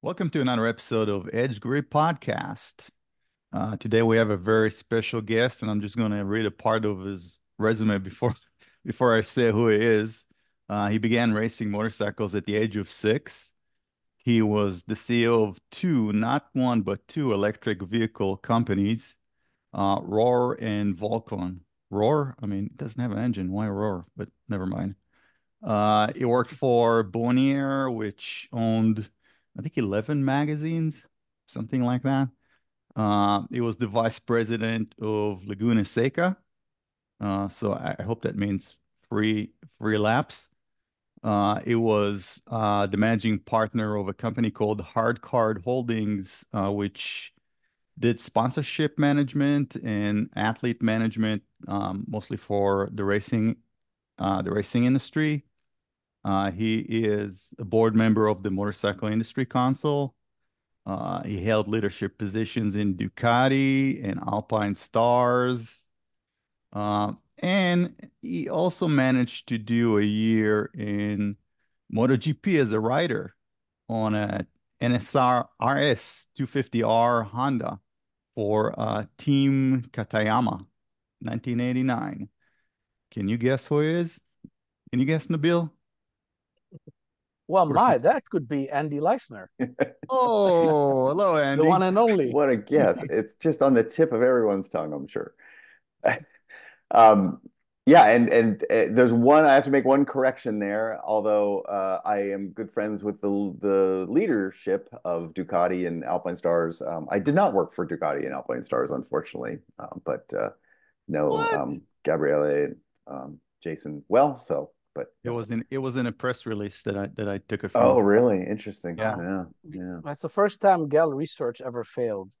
Welcome to another episode of Edge Grip Podcast. Today we have a very special guest, and I'm just going to read a part of his resume before I say who he is. He began racing motorcycles at the age of 6. He was the CEO of 2 electric vehicle companies, Roar and Volcon. Roar? I mean, it doesn't have an engine. Why Roar? But never mind. He worked for Bonnier, which owned, I think, 11 magazines, something like that. He was the vice president of Laguna Seca. So I hope that means free laps. He was the managing partner of a company called Hardcard Holdings, which did sponsorship management and athlete management, mostly for the racing industry. He is a board member of the Motorcycle Industry Council. He held leadership positions in Ducati and Alpine Stars. And he also managed to do a year in MotoGP as a rider on a NSR RS250R Honda for Team Katayama, 1989. Can you guess who he is? Can you guess, Nabil? Well, that could be Andy Leisner. Oh, hello, Andy. The one and only. What a guess. It's just on the tip of everyone's tongue, I'm sure. And there's one, I have to make one correction there, although I am good friends with the leadership of Ducati and Alpine Stars. I did not work for Ducati and Alpine Stars, unfortunately, Gabriele, Jason, It was in a press release that I took it from. Oh, really? Interesting. Yeah. That's the first time Gal research ever failed.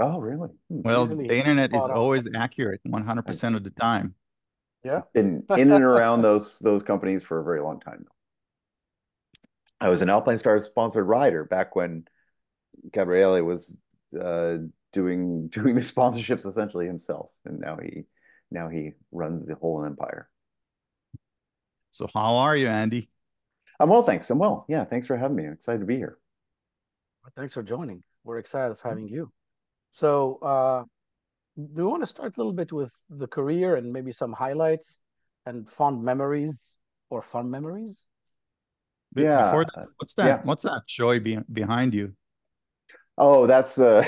Oh, really? Well, really, the internet is always accurate 100% of the time. Yeah. Been in and around those companies for a very long time. I was an Alpine Stars sponsored rider back when Gabriele was doing the sponsorships essentially himself, and now he runs the whole empire. So how are you, Andy? I'm well, thanks. I'm well. Yeah, thanks for having me. I'm excited to be here. Thanks for joining. We're excited for having you. So do we want to start a little bit with the career and maybe some highlights and fun memories? Yeah. Before that, what's that? Yeah. What's that Shoei behind you? Oh, that's the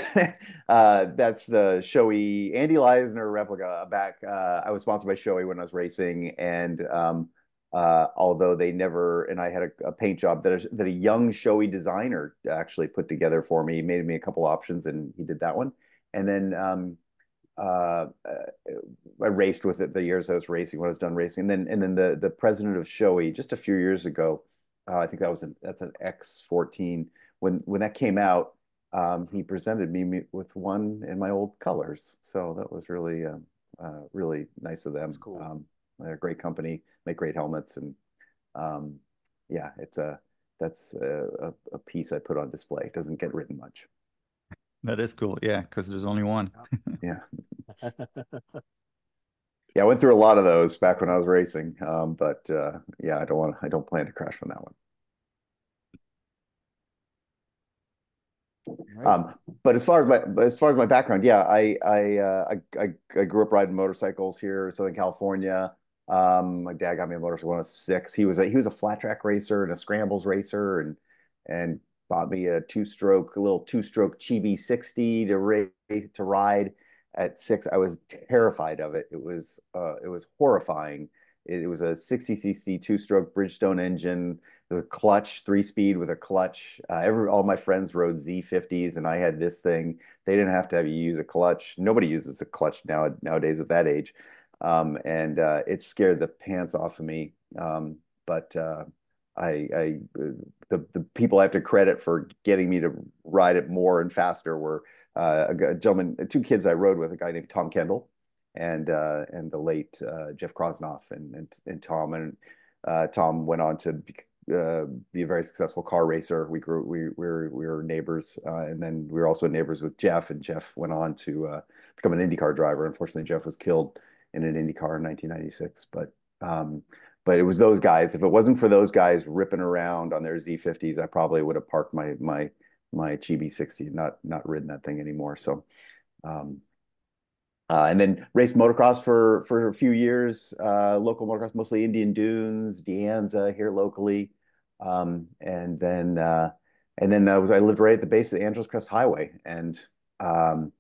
Shoei Andy Leisner replica. Back, I was sponsored by Shoei when I was racing, and although they never, and I had a paint job that a young Shoei designer actually put together for me. He made me a couple options, and he did that one. And then I raced with it the years I was racing when I was done racing. And then the president of Shoei just a few years ago, I think that's an X14. When that came out, he presented me with one in my old colors. So that was really really nice of them. That's cool. They're a great company, make great helmets, and that's a piece I put on display. It doesn't get written much. That is cool, yeah, because there's only one. Yeah. Yeah, I went through a lot of those back when I was racing, but I don't plan to crash from that one. Right. But as far as my background, yeah, I grew up riding motorcycles here in Southern California. My dad got me a motorcycle when I was 6. He was a flat track racer and a scrambles racer, and bought me a little two stroke Chibi 60 to ride at 6. I was terrified of it. It was horrifying. It was a 60cc 2-stroke Bridgestone engine. There's a clutch, 3-speed with a clutch. All my friends rode Z50s, and I had this thing. They didn't have to have you use a clutch. Nobody uses a clutch nowadays at that age. And it scared the pants off of me. But the people I have to credit for getting me to ride it more and faster were a gentleman, 2 kids I rode with, a guy named Tom Kendall and the late Jeff Krosnoff, and Tom. Tom went on to be a very successful car racer. We were neighbors, and then we were also neighbors with Jeff. And Jeff went on to become an IndyCar driver. Unfortunately, Jeff was killed in an IndyCar in 1996. But it was those guys. If it wasn't for those guys ripping around on their Z50s, I probably would have parked my my Chibi 60, not ridden that thing anymore. So, and then raced motocross for a few years, local motocross, mostly Indian Dunes, De Anza here locally. I lived right at the base of the Angeles Crest Highway. And when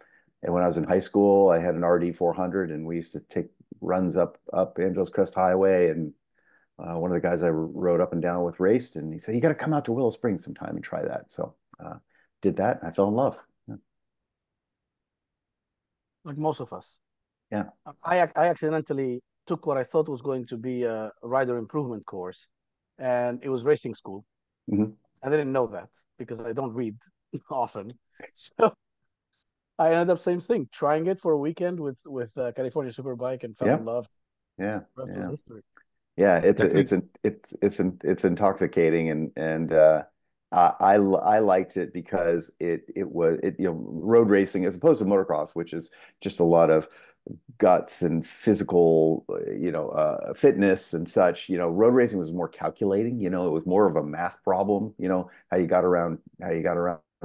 I was in high school, I had an RD-400 and we used to take runs up Angeles Crest Highway. And one of the guys I rode up and down with raced, and he said, you got to come out to Willow Springs sometime and try that. So did that. And I fell in love. Yeah. Like most of us. Yeah. I accidentally took what I thought was going to be a rider improvement course, and it was racing school. Mm-hmm. I didn't know that because I don't read often. So I ended up same thing, trying it for a weekend with California Superbike, and fell in love. Yeah, yeah. History. Yeah, it's intoxicating, and I liked it because it was, you know, road racing as opposed to motocross, which is just a lot of guts and physical, you know, fitness and such. You know, road racing was more calculating. You know, it was more of a math problem. You know, how you got around on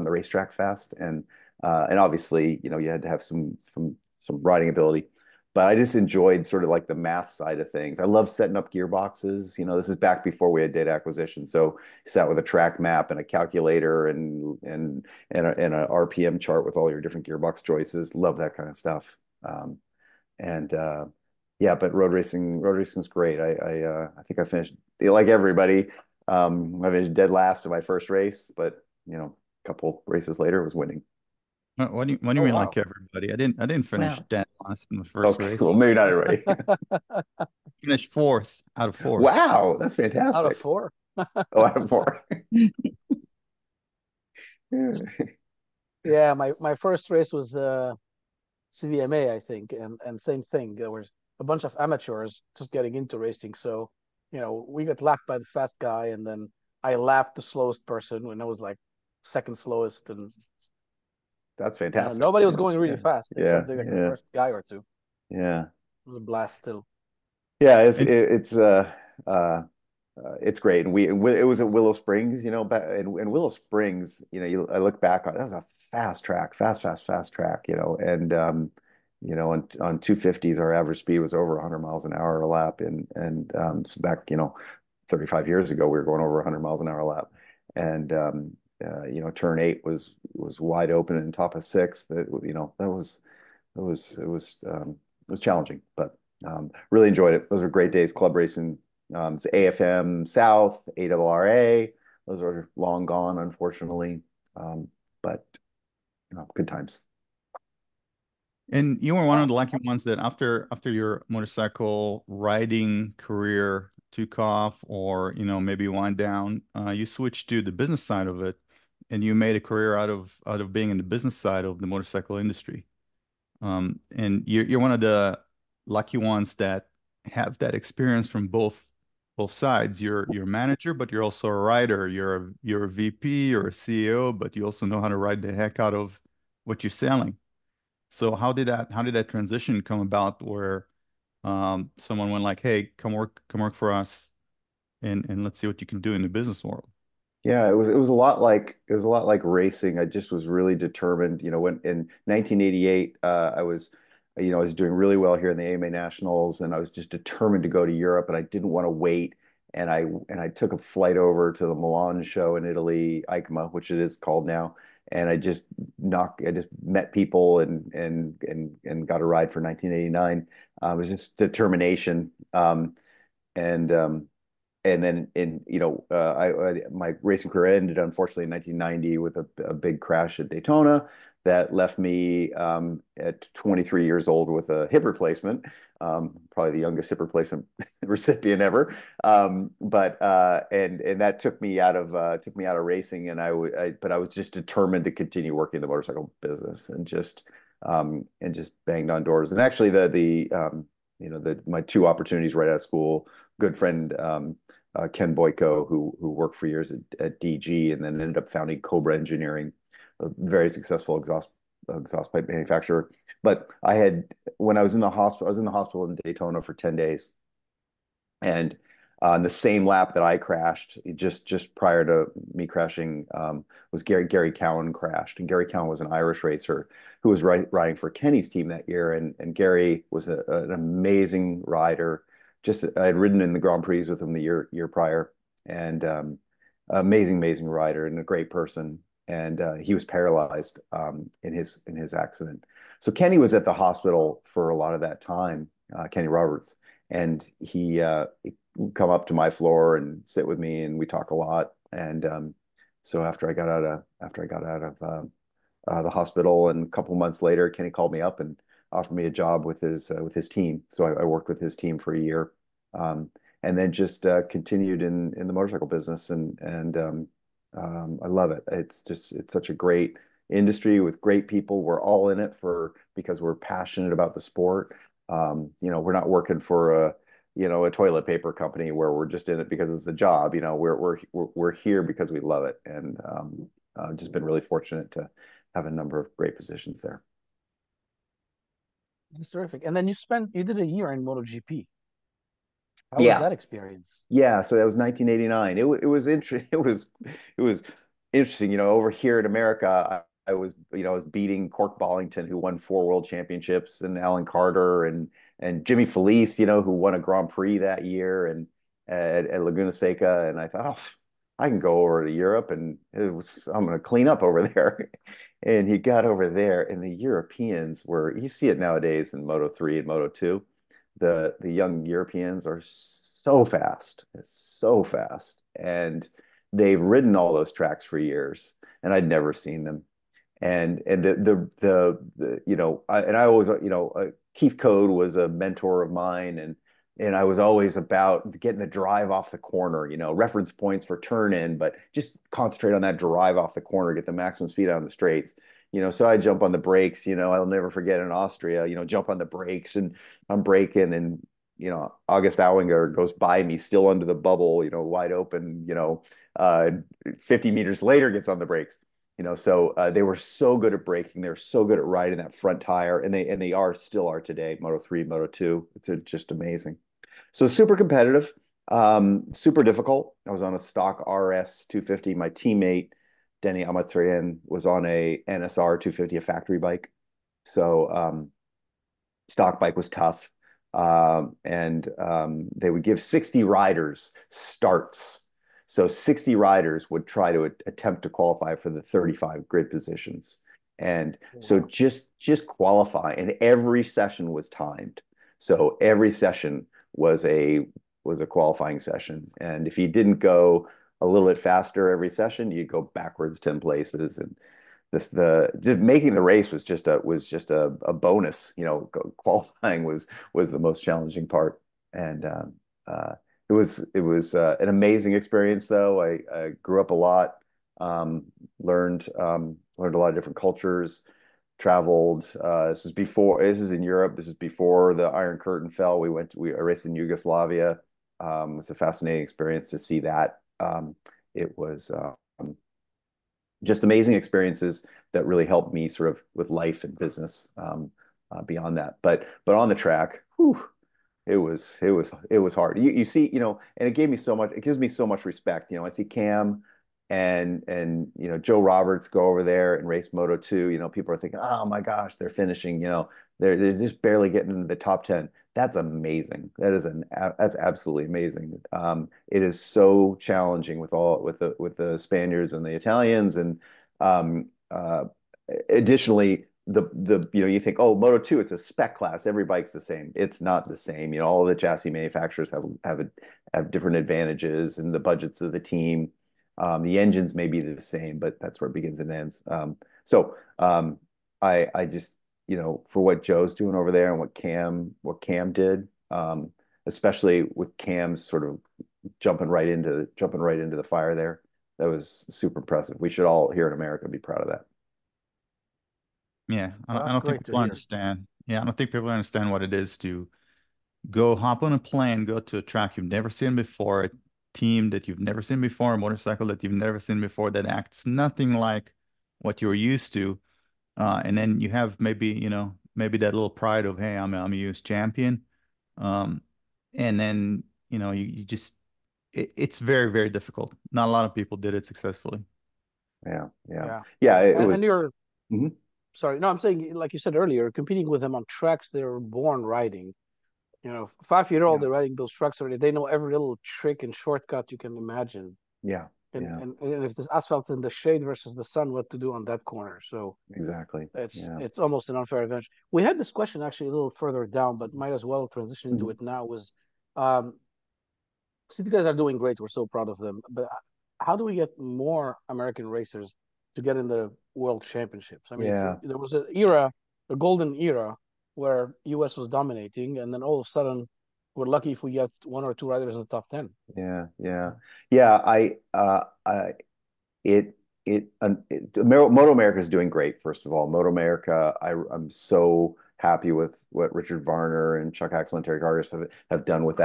the racetrack fast, and obviously, you know, you had to have some riding ability. But I just enjoyed sort of like the math side of things. I love setting up gearboxes. You know, this is back before we had data acquisition. So I sat with a track map and a calculator and a RPM chart with all your different gearbox choices. Love that kind of stuff. But road racing is great. I think I finished, like everybody, I finished dead last in my first race, but you know, a couple races later, I was winning. What do you mean, wow, like everybody? I didn't finish dead last in the first race. Well, maybe not everybody. Finished fourth out of four. Wow, that's fantastic. Out of four. Yeah, my first race was CVMA, I think, and same thing. There was a bunch of amateurs just getting into racing, so you know, we got lapped by the fast guy, and then I lapped the slowest person when I was like second slowest, and that's fantastic. Yeah, nobody was going really fast. Except the first guy or two. Yeah, it was a blast still. Yeah, it's great, and it was at Willow Springs, you know, and Willow Springs, you know, I look back on, that was a fast track, you know, and you know, on 250s, our average speed was over 100 miles an hour a lap, and so back, you know, 35 years ago, we were going over 100 miles an hour a lap, and you know, turn 8 was wide open and top of 6. That, you know, it was challenging, but really enjoyed it. Those were great days. Club racing, it's AFM South, ARRA. Those are long gone, unfortunately, but you know, good times. And you were one of the lucky ones that after your motorcycle riding career took off, or you know, maybe wind down, you switched to the business side of it, and you made a career out of being in the business side of the motorcycle industry. And you're one of the lucky ones that have that experience from both sides. You're a manager, but you're also a rider. You're a VP, you're a CEO, but you also know how to ride the heck out of what you're selling. So how did that transition come about, where someone went like, hey, come work for us, and let's see what you can do in the business world? Yeah, it was a lot like racing. I just was really determined. You know, when in 1988, I was doing really well here in the AMA Nationals, and I was just determined to go to Europe, and I didn't want to wait. And I took a flight over to the Milan show in Italy, EICMA, which it is called now. And I just met people and got a ride for 1989. It was just determination. And then my racing career ended, unfortunately, in 1990 with a big crash at Daytona that left me at 23 years old with a hip replacement, probably the youngest hip replacement recipient ever. And that took me out of racing, and but I was just determined to continue working in the motorcycle business, and just banged on doors. And actually my two opportunities right out of school, good friend, Ken Boyko, who worked for years at DG and then ended up founding Cobra Engineering, a very successful exhaust pipe manufacturer. But when I was in the hospital in Daytona for 10 days, and on the same lap that I crashed, just prior to me crashing, was Gary Cowan crashed. And Gary Cowan was an Irish racer who was riding for Kenny's team that year. And Gary was an amazing rider. I had ridden in the Grand Prix with him the year prior, and amazing rider and a great person. And he was paralyzed in his accident. So Kenny was at the hospital for a lot of that time, Kenny Roberts. And he would come up to my floor and sit with me, and we talk a lot. And so after I got out of the hospital, and a couple months later, Kenny called me up and offered me a job with his team. So I worked with his team for a year, and then just continued in the motorcycle business. And I love it. It's such a great industry with great people. We're all in it because we're passionate about the sport. We're not working for a toilet paper company where we're just in it because it's a job. We're here because we love it, and I've just been really fortunate to have a number of great positions there. That's terrific. And then you did a year in MotoGP. How was that experience? Yeah, so that was 1989. It was interesting. Over here in America, I was beating Cork Bollington, who won 4 world championships, and Alan Carter and Jimmy Felice, who won a Grand Prix that year, and at Laguna Seca. And I thought, I can go over to Europe, and I'm going to clean up over there. And he got over there, and the Europeans you see it nowadays in Moto 3 and Moto 2. The young Europeans are so fast, and they've ridden all those tracks for years, and I'd never seen them. And Keith Code was a mentor of mine, and I was always about getting the drive off the corner, reference points for turn in, but just concentrate on that drive off the corner, get the maximum speed out on the straights. So I jump on the brakes, I'll never forget in Austria, jump on the brakes, and I'm braking, and, August Auinger goes by me still under the bubble, wide open, 50 meters later gets on the brakes, they were so good at braking. They were so good at riding that front tire, and they still are today, Moto 3, Moto 2. It's just amazing. So super competitive, super difficult. I was on a stock RS250. My teammate, Denny Amatrian, was on a NSR 250, a factory bike. So stock bike was tough. They would give 60 riders starts. So 60 riders would try to attempt to qualify for the 35 grid positions. And so just qualify. And every session was timed. So every session was a qualifying session. And if you didn't go a little bit faster every session, you go backwards 10 places, and just making the race was just a bonus. Qualifying was the most challenging part, and it was an amazing experience. Though I grew up a lot, learned a lot of different cultures, traveled. This is in Europe. This is before the Iron Curtain fell. We raced in Yugoslavia. It was a fascinating experience to see that. It was just amazing experiences that really helped me sort of with life and business beyond that. But on the track, whew, it was hard. You see, and it gives me so much respect. I see Cam and Joe Roberts go over there and race Moto 2. People are thinking, oh my gosh, they're finishing. They're just barely getting into the top 10. That's amazing. That's absolutely amazing. It is so challenging with the Spaniards and the Italians, and additionally the you think, oh, Moto 2, it's a spec class, every bike's the same. It's not the same. All the chassis manufacturers have different advantages, and the budgets of the team. The engines may be the same, but that's where it begins and ends. I just, for what Joe's doing over there and what Cam did, especially with Cam's sort of jumping right into the fire there, that was super impressive. We should all here in America be proud of that. Yeah, I don't think people understand. Yeah, I don't think people understand what it is to go hop on a plane, go to a track you've never seen before, a team that you've never seen before, a motorcycle that you've never seen before that acts nothing like what you're used to. And then you have maybe that little pride of, hey, I'm a US champion. And then, you just it's very, very difficult. Not a lot of people did it successfully. It was. And you're, sorry, no, I'm saying, like you said earlier, competing with them on tracks they were born riding. You know, 5-year-old, they're riding those tracks already. They know every little trick and shortcut you can imagine. And if this asphalt's in the shade versus the sun, what to do on that corner. So exactly, it's almost an unfair advantage. We had this question actually a little further down, but might as well transition into it now. Was so you guys are doing great. We're so proud of them. But how do we get more American racers to get in the world championships? I mean, there was an era, a golden era, where U.S. was dominating, and then all of a sudden, we're lucky if we get one or two riders in the top 10. Moto America is doing great. First of all, Moto America, I'm so happy with what Richard Varner and Chuck Axel and Terry Gargis have done with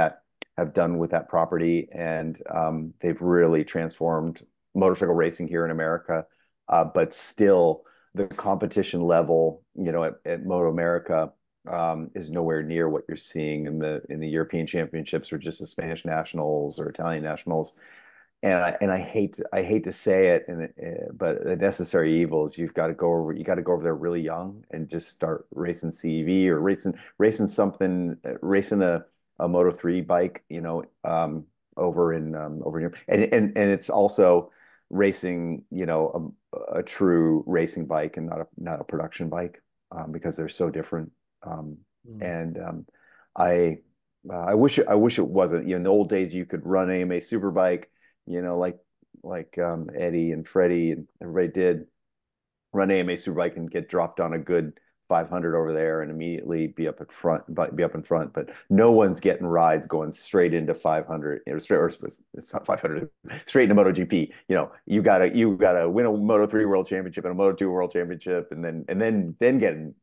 that property, and they've really transformed motorcycle racing here in America. But still, the competition level, you know, at Moto America is nowhere near what you're seeing in the European championships, or just the Spanish nationals or Italian nationals. And I hate to say it, but the necessary evil is you got to go over there really young and just start racing CEV or racing something, racing a Moto3 bike, you know, over in Europe. And it's also racing, you know, a true racing bike and not a production bike, because they're so different. I wish it wasn't, you know, in the old days you could run AMA Superbike, you know, like Eddie and Freddie and everybody did run AMA Superbike and get dropped on a good 500 over there and immediately be up in front, but no one's getting rides going straight into 500 or it's not 500 straight into MotoGP. You know, you gotta win a Moto3 World Championship and a Moto2 World Championship, and then maybe get into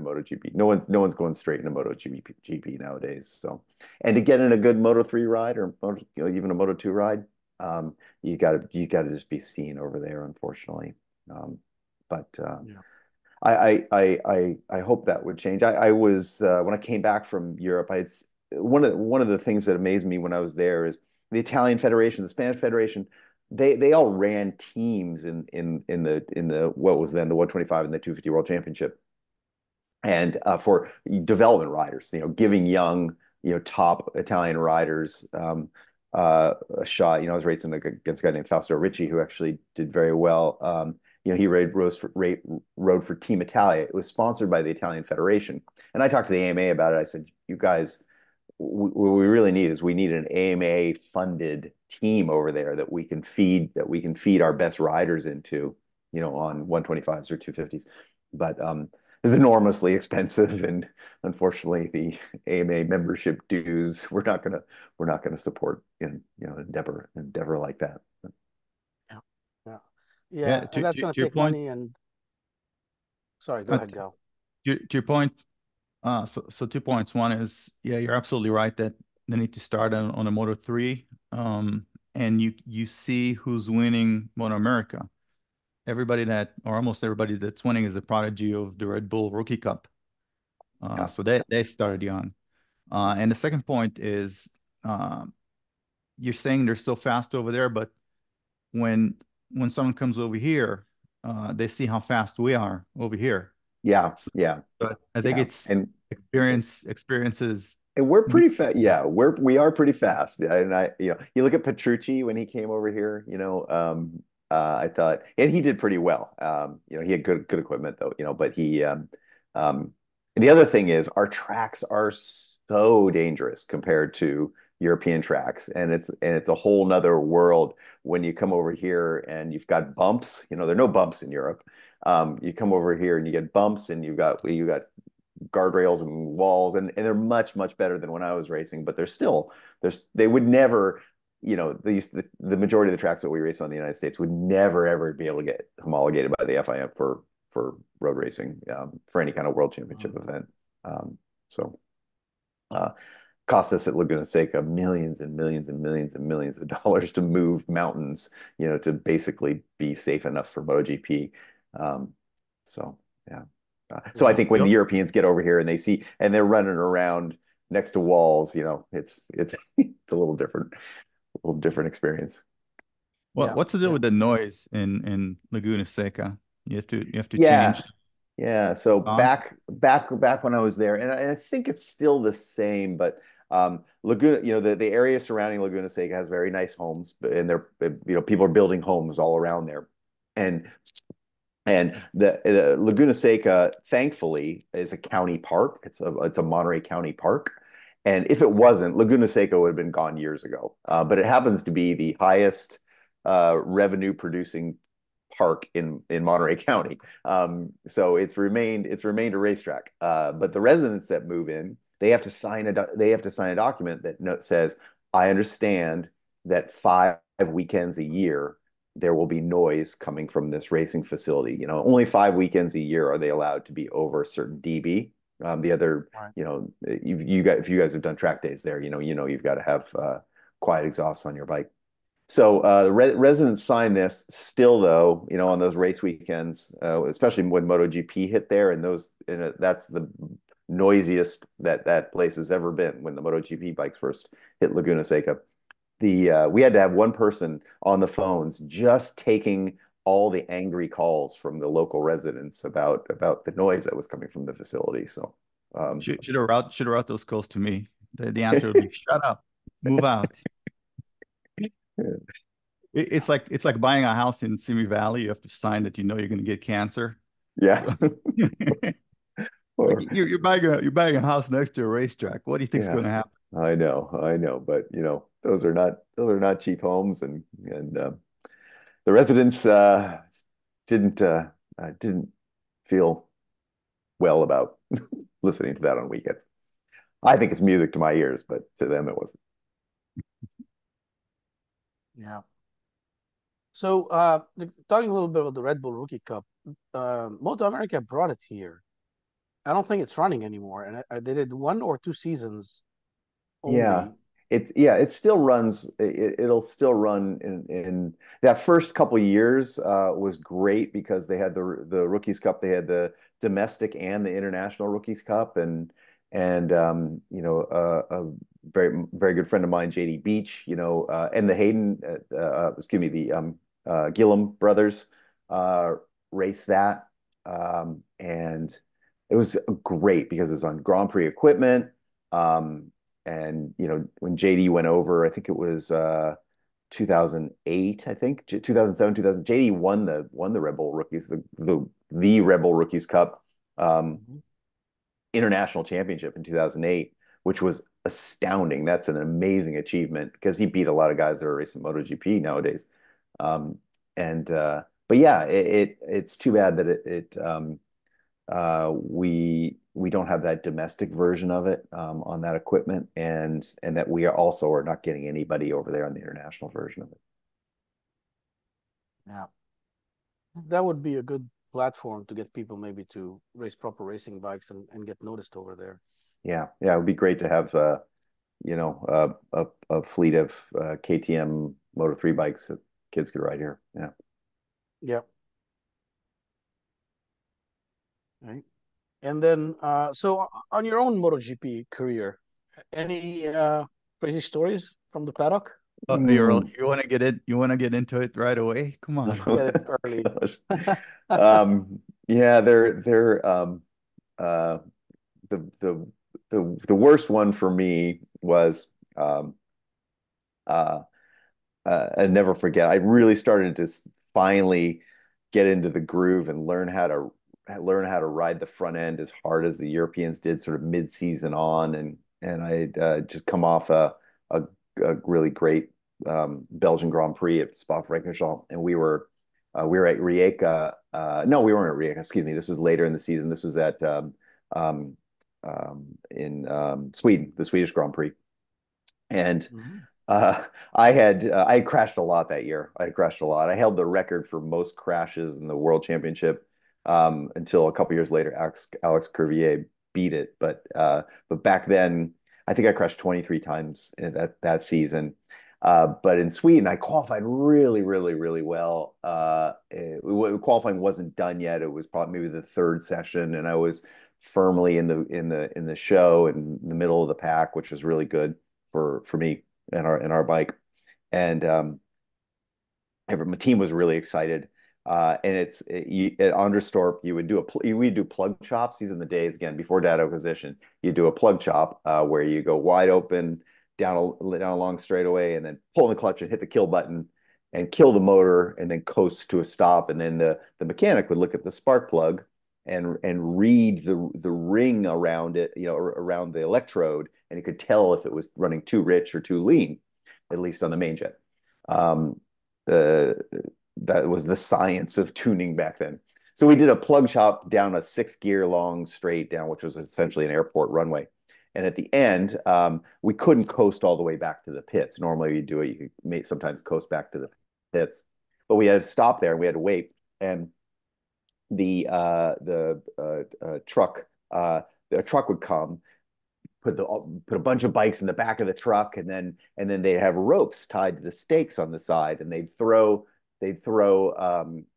MotoGP. No one's going straight into MotoGP nowadays. So, and to get in a good Moto3 ride or even a Moto2 ride, you gotta just be seen over there, unfortunately. I hope that would change. I was when I came back from Europe, one of the things that amazed me when I was there is the Italian Federation, the Spanish Federation, they all ran teams in the what was then the 125 and the 250 World Championship, and for development riders, you know, giving young, you know, top Italian riders a shot. You know, I was racing against a guy named Fausto Ricci who actually did very well. You know, he rode for Team Italia. It was sponsored by the Italian Federation. And I talked to the AMA about it. I said, you guys, what we really need is we need an AMA-funded team over there that we can feed our best riders into, you know, on 125s or 250s. But it's enormously expensive, and unfortunately, the AMA membership dues we're not gonna support an endeavor like that. And that's going to take money and... Sorry, go ahead, Gal. To your point, so 2 points. One is, you're absolutely right that they need to start on a Moto3, and you see who's winning Moto America. Almost everybody that's winning is a prodigy of the Red Bull Rookie Cup. So they started young. And the second point is, you're saying they're so fast over there, but when someone comes over here, they see how fast we are over here. But I think it's experiences. And we're pretty fast. We are pretty fast. And I, you know, you look at Petrucci when he came over here, you know, I thought, and he did pretty well. You know, he had good equipment though, you know, but he, and the other thing is our tracks are so dangerous compared to European tracks, and it's a whole nother world when you come over here and you've got bumps. You know, there are no bumps in Europe. You come over here and you get bumps, and you got guardrails and walls, and they're much better than when I was racing. But they would never, you know, the majority of the tracks that we race on in the United States would never ever be able to get homologated by the FIM for road racing, for any kind of world championship event. Cost us at Laguna Seca millions of dollars to move mountains, you know, to basically be safe enough for MotoGP. I think when the Europeans get over here and they see and they're running around next to walls, you know, it's a little different. little different experience. Well, yeah. What's the deal with the noise in Laguna Seca? You have to change. Yeah. So back when I was there, and I think it's still the same, but Laguna, you know, the area surrounding Laguna Seca has very nice homes, and they're, you know, people are building homes all around there. And the Laguna Seca, thankfully, is a county park. It's a Monterey County park. And if it wasn't, Laguna Seca would have been gone years ago. But it happens to be the highest revenue-producing park in Monterey County. So it's remained a racetrack. But the residents that move in, they have to sign a document that says, "I understand that 5 weekends a year there will be noise coming from this racing facility." You know, only 5 weekends a year are they allowed to be over a certain dB. The other, you know, if you guys have done track days there, you know, you've got to have quiet exhausts on your bike. So the residents sign this. Still, though, you know, on those race weekends, especially when MotoGP hit there, and that's the noisiest that place has ever been when the MotoGP bikes first hit Laguna Seca. We had to have one person on the phones just taking all the angry calls from the local residents about the noise that was coming from the facility. So should have route those calls to me. The answer would be shut up, move out. It's like buying a house in Simi Valley. You have to sign that you know you're going to get cancer. Yeah. So, you're buying a house next to a racetrack. What do you think is going to happen? I know, but you know, those are not cheap homes, and the residents didn't feel well about listening to that on weekends. I think it's music to my ears, but to them it wasn't. Yeah. So talking a little bit about the Red Bull Rookie Cup, Moto America brought it here. I don't think it's running anymore, and they did 1 or 2 seasons only. Yeah. It still runs. It'll still run in that first couple of years was great because they had the Rookies Cup, they had the domestic and the international Rookies Cup, and you know, a very, very good friend of mine, JD Beach, you know, and the Gillum brothers raced that, and it was great because it was on Grand Prix equipment. And, you know, when JD went over, I think it was 2008, I think, 2007, 2000, JD won the Red Bull Rookies, the Red Bull Rookies Cup International Championship in 2008, which was astounding. That's an amazing achievement because he beat a lot of guys that are racing MotoGP nowadays. But yeah, it's too bad that we don't have that domestic version of it on that equipment, and that we are not getting anybody over there on the international version of it. Yeah, that would be a good platform to get people maybe to race proper racing bikes and get noticed over there. Yeah, it would be great to have you know, a fleet of KTM Moto3 bikes that kids could ride here. Yeah. Right. And then, so on your own MotoGP career, any crazy stories from the paddock? Oh, you want to get it? You want to get into it right away? Come on, get it early. Yeah, the worst one for me was I never forget. I really started to finally get into the groove and learn how to ride the front end as hard as the Europeans did, sort of mid-season on, and I just come off a really great Belgian Grand Prix at Spa-Francorchamps, and we were at Rijeka. No, we weren't at Rijeka. Excuse me. This was later in the season. This was at in Sweden, the Swedish Grand Prix, and. Mm-hmm. I had crashed a lot that year. I had crashed a lot. I held the record for most crashes in the World Championship. Until a couple years later, Alex Curvier beat it. But back then, I think I crashed 23 times in that season. But in Sweden, I qualified really, really, really well. Qualifying wasn't done yet. It was probably maybe the third session, and I was firmly in the show in the middle of the pack, which was really good for me and our bike. And my team was really excited. And at Anderstorp, you would do we do plug chops. These are the days, again, before data acquisition. You do a plug chop where you go wide open, down a long straightaway, and then pull in the clutch and hit the kill button and kill the motor and then coast to a stop. And then the mechanic would look at the spark plug and read the ring around it, you know, around the electrode, and it could tell if it was running too rich or too lean, at least on the main jet. That was the science of tuning back then. So we did a plug chop down a 6-gear long straight down, which was essentially an airport runway. And at the end, we couldn't coast all the way back to the pits. Normally you do it, you could sometimes coast back to the pits, but we had to stop there and we had to wait. And the truck would come, put a bunch of bikes in the back of the truck, and then they'd have ropes tied to the stakes on the side, and they'd throw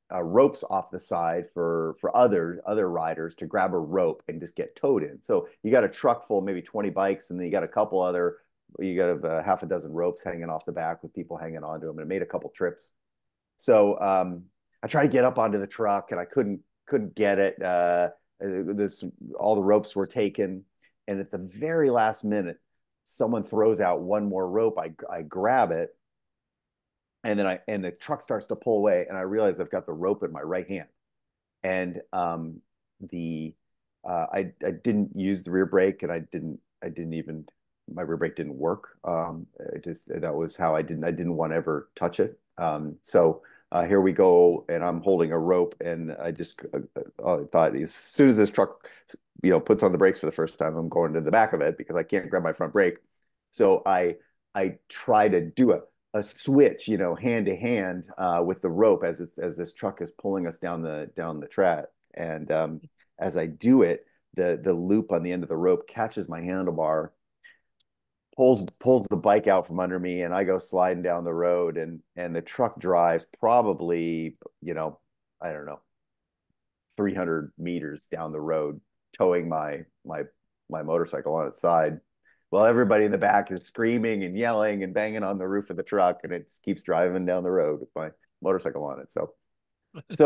ropes off the side for other riders to grab a rope and just get towed in. So you got a truck full of maybe 20 bikes, and then you got a half a dozen ropes hanging off the back with people hanging onto them. And it made a couple trips. So I tried to get up onto the truck, and I couldn't get it. All the ropes were taken, and at the very last minute, someone throws out one more rope. I grab it. And then the truck starts to pull away, and I realize I've got the rope in my right hand, and I didn't use the rear brake, and my rear brake didn't work. That was how I didn't want to ever touch it. So here we go, and I'm holding a rope, and I just thought, as soon as this truck, you know, puts on the brakes for the first time, I'm going to the back of it because I can't grab my front brake. So I try to do a switch, you know, hand to hand with the rope as this truck is pulling us down the track. And as I do it, the loop on the end of the rope catches my handlebar, pulls the bike out from under me, and I go sliding down the road, and the truck drives probably, you know, I don't know, 300 meters down the road, towing my motorcycle on its side. Well, everybody in the back is screaming and yelling and banging on the roof of the truck, and it just keeps driving down the road with my motorcycle on it. So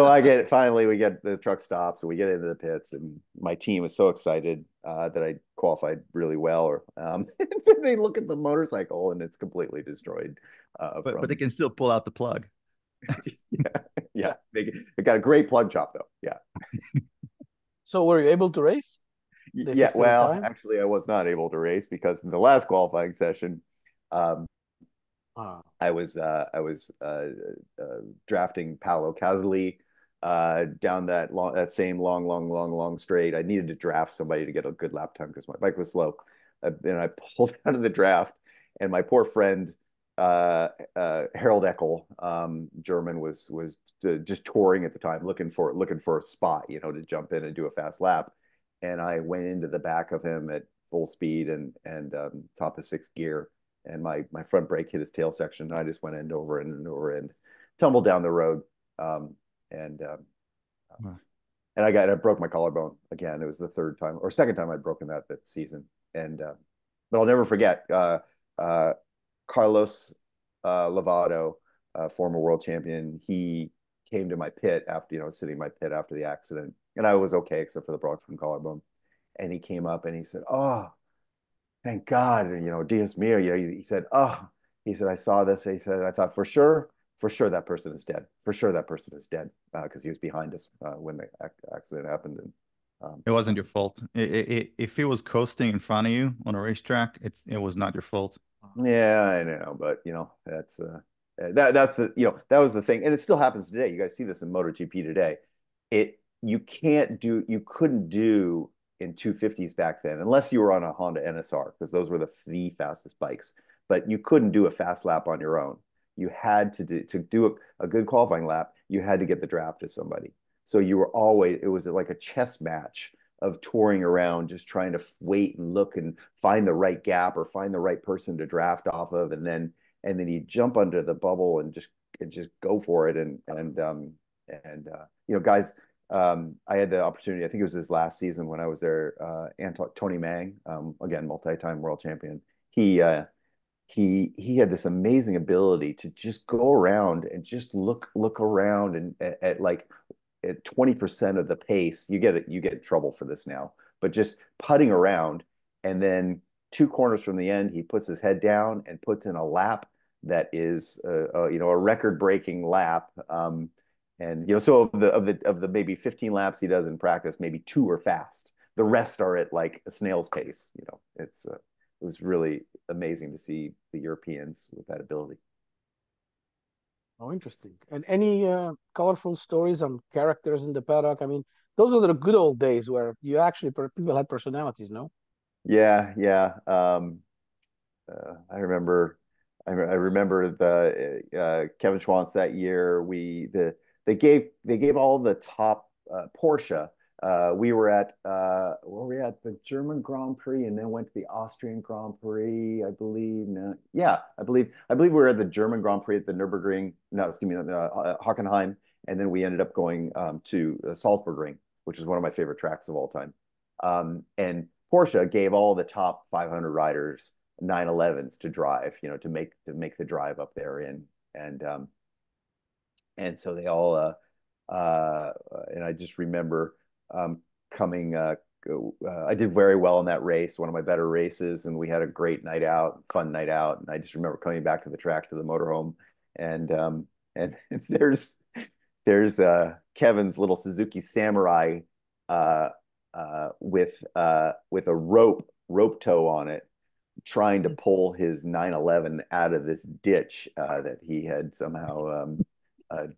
I get it. Finally, we get the truck stops, and we get into the pits, and my team was so excited that I qualified really well. They look at the motorcycle, and it's completely destroyed. But they can still pull out the plug. yeah. They got a great plug chop though. Yeah. So were you able to race? Yeah, well, actually, I was not able to race because in the last qualifying session, I was drafting Paolo Casali down that same long straight. I needed to draft somebody to get a good lap time because my bike was slow, and I pulled out of the draft. And my poor friend Harold Eckel, German, was just touring at the time, looking for a spot, you know, to jump in and do a fast lap. And I went into the back of him at full speed and top of 6th gear. And my front brake hit his tail section. And I just went end over and over and tumbled down the road. And I broke my collarbone again. It was the third time or second time I'd broken that season. And but I'll never forget Carlos Lovato, former world champion. He came to my pit after, you know, sitting in my pit after the accident. And I was okay, except for the broken collarbone. And he came up and he said, "Oh, thank God. And, you know, Dios mío." You know, he said, "Oh," he said, "I saw this." He said, "I thought for sure that person is dead. For sure that person is dead." Because he was behind us when the accident happened. And it wasn't your fault. If it was coasting in front of you on a racetrack, it was not your fault. Yeah, I know. But, you know, that was the thing. And it still happens today. You guys see this in MotoGP today. You couldn't do in 250s back then, unless you were on a Honda NSR, because those were the fastest bikes. But you couldn't do a fast lap on your own. You had to do a good qualifying lap. You had to get the draft to somebody. So you were always, it was like a chess match of touring around, just trying to wait and look and find the right gap or find the right person to draft off of, and then you jump under the bubble and just go for it. And you know, guys. I had the opportunity, I think it was his last season when I was there, Tony Mang, again, multi-time world champion. He he had this amazing ability to just go around and just look around, and at like at 20% of the pace, you get in trouble for this now, but just putting around, and then two corners from the end, he puts his head down and puts in a lap that is a record-breaking lap. And so of the maybe 15 laps he does in practice, maybe 2 are fast. The rest are at like a snail's pace. It was really amazing to see the Europeans with that ability. Oh, interesting. And any colorful stories on characters in the paddock? I mean, those are the good old days where you actually people had personalities, no? Yeah. I remember the Kevin Schwantz that year. They gave all the top Porsche. We were at the German Grand Prix, and then went to the Austrian Grand Prix, I believe. No, yeah, I believe we were at the German Grand Prix at the Nürburgring. No, excuse me, Hockenheim, and then we ended up going to Salzburgring, which is one of my favorite tracks of all time. And Porsche gave all the top 500 riders 911s to drive, to make the drive up there in, and so they all and I just remember. I did very well in that race, one of my better races, and we had a great night out, fun night out. And I just remember coming back to the track, to the motorhome, and there's Kevin's little Suzuki Samurai with a rope tow on it, trying to pull his 911 out of this ditch that he had somehow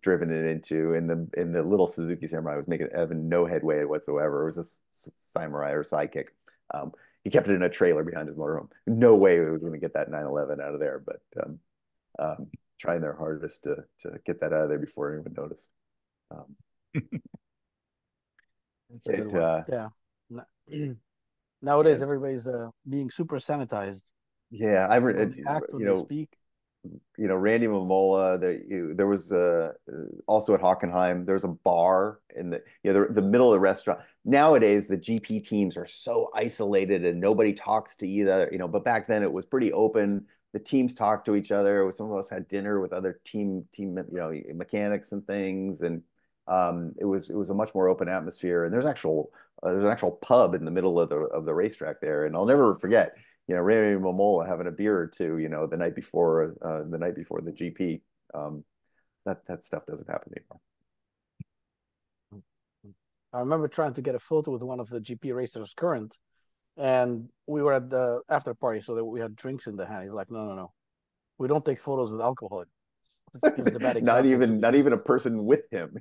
driven it into, and the little Suzuki Samurai was making Evan no headway whatsoever. It was a Samurai or Sidekick. He kept it in a trailer behind his motorhome. No way we were going to get that 911 out of there, but trying their hardest to get that out of there before anyone noticed. Yeah. Nowadays, everybody's being super sanitized. Yeah, Randy Mamola. There was also at Hockenheim. There's a bar in the middle of the restaurant. Nowadays, the GP teams are so isolated and nobody talks to either. But back then it was pretty open. The teams talked to each other. Some of us had dinner with other team mechanics and things. And it was a much more open atmosphere. And there's an actual pub in the middle of the racetrack there. And I'll never forget. Randy Mamola having a beer or two, the night before the GP. That stuff doesn't happen anymore. I remember trying to get a photo with one of the GP racers current, and we were at the after party, so that we had drinks in the hand. He's like, no, we don't take photos with alcohol. It was a bad example. not even a person with him.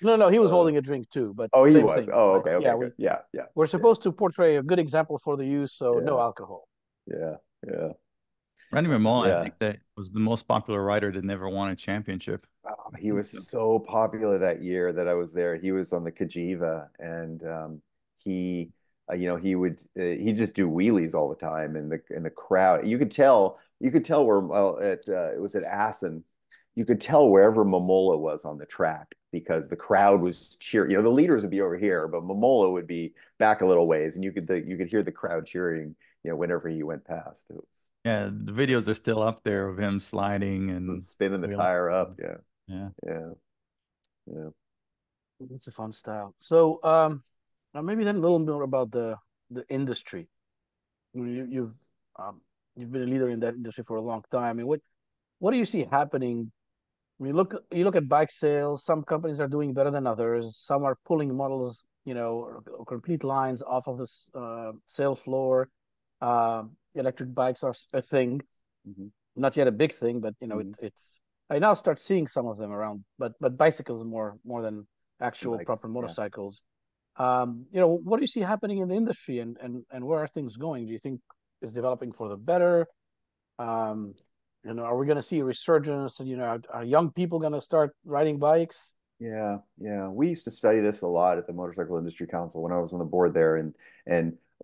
No, he was holding a drink too. But oh, he was. Thing. Oh, okay, okay, yeah, good. Yeah. We're supposed to portray a good example for the youth, so no alcohol. Yeah. Randy Mamola, I think that was the most popular rider that never won a championship. Oh, he was so popular that year that I was there. He was on the Cagiva, and he just do wheelies all the time in the crowd. You could tell where it was at Assen. You could tell wherever Mamola was on the track because the crowd was cheering. The leaders would be over here, but Mamola would be back a little ways, and you could hear the crowd cheering. Whenever he went past, it was. Yeah, the videos are still up there of him sliding and spinning the tire up. Yeah. That's a fun style. So, maybe then a little more about the industry. You've been a leader in that industry for a long time. I mean, what do you see happening? I mean, you look at bike sales. Some companies are doing better than others. Some are pulling models, or complete lines off of the sale floor. Electric bikes are a thing, not yet a big thing, but it's. I now start seeing some of them around, but bicycles more than actual bikes, proper motorcycles. Yeah. What do you see happening in the industry, and where are things going? Do you think it's developing for the better? Are we going to see a resurgence? And are young people going to start riding bikes? Yeah. We used to study this a lot at the Motorcycle Industry Council when I was on the board there, and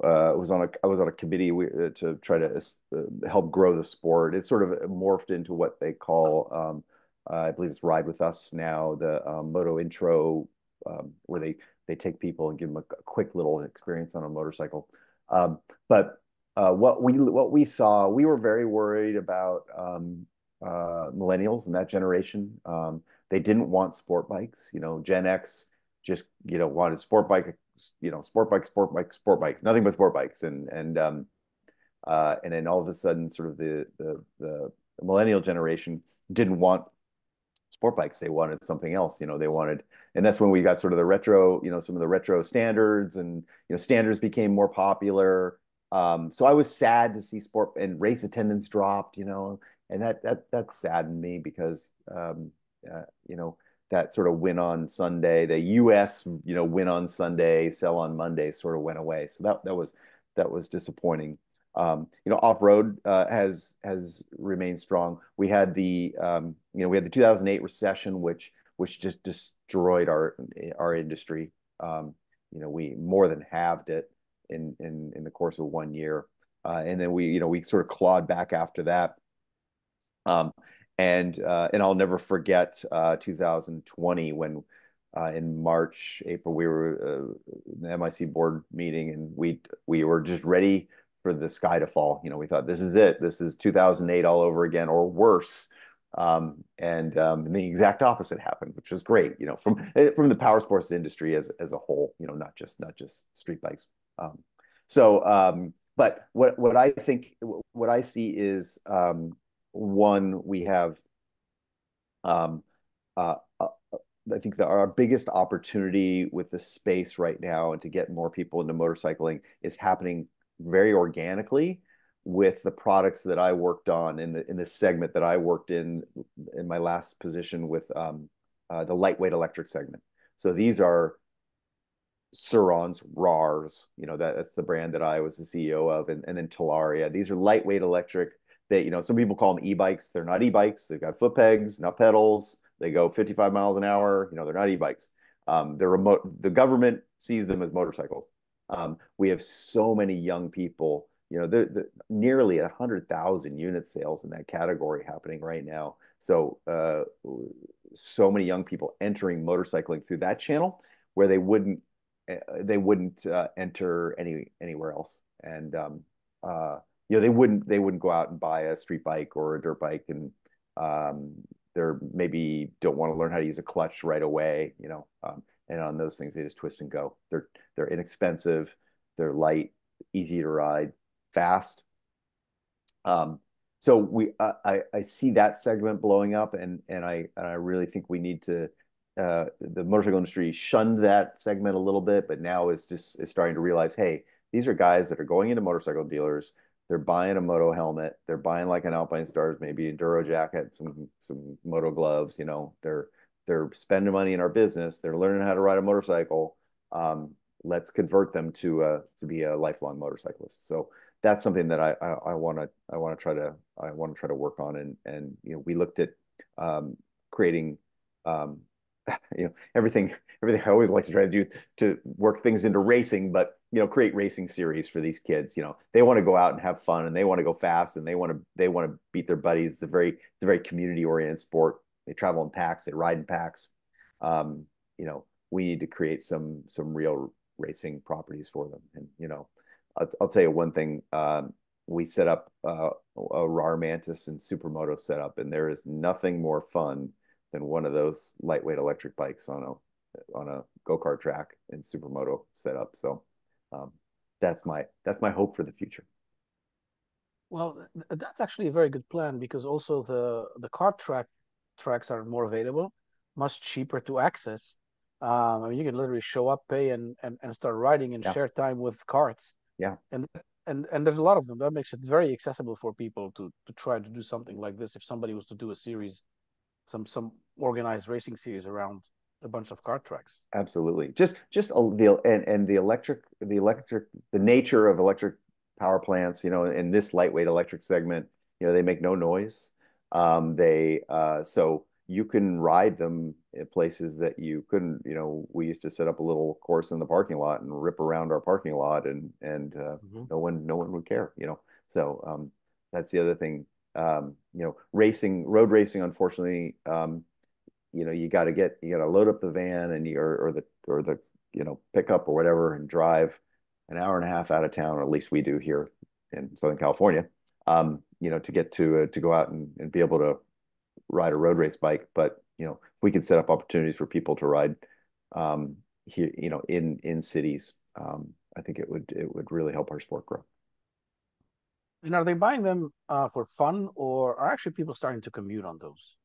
I was on a committee to try to help grow the sport. It sort of morphed into what they call, I believe it's Ride With Us now, the Moto Intro, where they take people and give them a quick little experience on a motorcycle. But what we saw, we were very worried about millennials and that generation. They didn't want sport bikes. You know, Gen X just, you know, wanted sport bike, you know, sport bike, sport bike, sport bikes, nothing but sport bikes. And then all of a sudden, sort of the millennial generation didn't want sport bikes. They wanted something else. You know, they wanted, and that's when we got sort of the retro, you know, some of the retro standards, and, you know, standards became more popular. So I was sad to see sport and race attendance dropped, you know, and that saddened me because, you know, that sort of win on Sunday, the U.S., you know, win on Sunday, sell on Monday sort of went away. So that was disappointing. You know, off-road has remained strong. We had the you know, we had the 2008 recession, which just destroyed our industry. You know, we more than halved it in the course of 1 year, and then we sort of clawed back after that. And I'll never forget 2020 when. In March, April, we were in the MIC board meeting, and we were just ready for the sky to fall. You know, we thought, this is it. This is 2008 all over again, or worse. And the exact opposite happened, which was great. You know, from the power sports industry as a whole. You know, not just street bikes. But what I think, what I see is one, we have. I think that our biggest opportunity with the space right now, and to get more people into motorcycling, is happening very organically with the products that I worked on in the segment that I worked in my last position with the lightweight electric segment. So these are Surons, RARs, you know, that's the brand that I was the CEO of, and then Talaria. These are lightweight electric that, you know, some people call them e-bikes. They're not e-bikes. They've got foot pegs, not pedals. They go 55 miles an hour. You know, they're not e-bikes. They're remote. The government sees them as motorcycles. We have so many young people. You know, they're nearly 100,000 unit sales in that category happening right now. So, so many young people entering motorcycling through that channel where they wouldn't enter anywhere else. And you know, they wouldn't go out and buy a street bike or a dirt bike, and they're maybe don't want to learn how to use a clutch right away, you know, and on those things, they just twist and go. They're inexpensive, they're light, easy to ride, fast. So I see that segment blowing up, and I really think we need to, the motorcycle industry shunned that segment a little bit, but now is starting to realize, hey, these are guys that are going into motorcycle dealers. They're buying a moto helmet. They're buying like an Alpine Stars, maybe an enduro jacket, some moto gloves. You know, they're spending money in our business. They're learning how to ride a motorcycle. Let's convert them to be a lifelong motorcyclist. So that's something that I want to try to work on. And you know, we looked at creating you know, everything I always like to try to do to work things into racing, but you know, create racing series for these kids. You know, they want to go out and have fun, and they want to go fast, and they want to beat their buddies. It's a very community oriented sport. They travel in packs, they ride in packs. You know, we need to create some real racing properties for them. And you know, I'll tell you one thing. We set up a RAR Mantis and Supermoto setup, and there is nothing more fun than one of those lightweight electric bikes on a go-kart track and Supermoto setup. So. That's my hope for the future. Well, that's actually a very good plan, because also the kart tracks are more available, much cheaper to access. I mean, you can literally show up, pay, and start riding, and yeah, share time with karts. Yeah, and there's a lot of them. That makes it very accessible for people to try to do something like this. If somebody was to do a series, some organized racing series around a bunch of kart tracks. Absolutely. The nature of electric power plants, you know, in this lightweight electric segment, you know, they make no noise. So you can ride them in places that you couldn't. You know, we used to set up a little course in the parking lot and rip around our parking lot, and mm-hmm. no one would care, you know. So that's the other thing. You know, road racing, unfortunately, you know, you got to load up the van and or the pickup or whatever, and drive an hour and a half out of town, or at least we do here, in Southern California, you know, to get to go out and be able to ride a road race bike. But, you know, we could set up opportunities for people to ride here, you know, in cities. I think it would really help our sport grow. And are they buying them for fun, or are actually people starting to commute on those?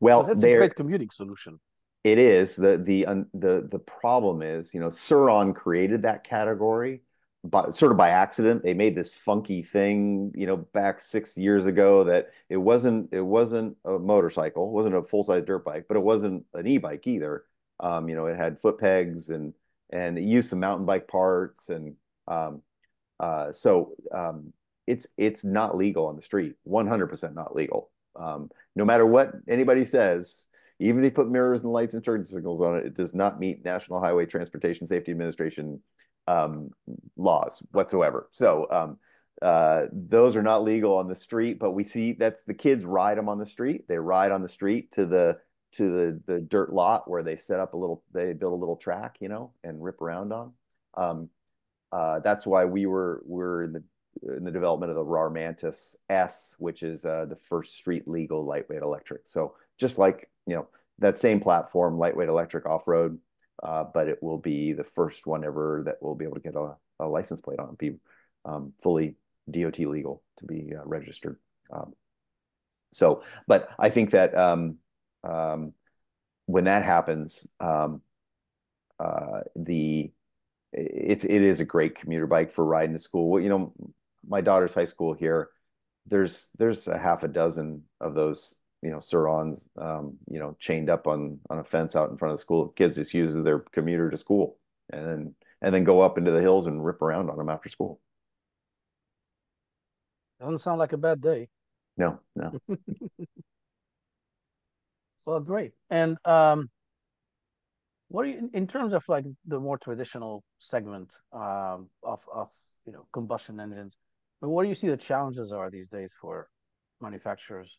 Well, it's a great commuting solution. It is. The problem is, you know, Suron created that category, but sort of by accident. They made this funky thing, you know, back 6 years ago, that it wasn't a motorcycle, it wasn't a full size dirt bike, but it wasn't an e-bike either. You know, it had foot pegs and it used some mountain bike parts, and it's not legal on the street, 100% not legal. No matter what anybody says, even if you put mirrors and lights and turn signals on it, it does not meet National Highway Transportation Safety Administration laws whatsoever. So those are not legal on the street, but we see that's the kids ride them on the street. They ride on the street to the dirt lot where they set up they build a little track, you know, and rip around on. That's why we're in the development of the RAR Mantis S, which is the first street legal lightweight electric. So just like, you know, that same platform, lightweight electric off-road, but it will be the first one ever that will be able to get a license plate on and be fully DOT legal to be registered. But I think that when that happens, it is a great commuter bike for riding to school. Well, you know, my daughter's high school here, there's a half a dozen of those, you know, Surons, you know, chained up on a fence out in front of the school. Kids just use their commuter to school and then go up into the hills and rip around on them after school. Doesn't sound like a bad day. No. Well, great. And what do you, in terms of like the more traditional segment of you know, combustion engines, what do you see the challenges are these days for manufacturers?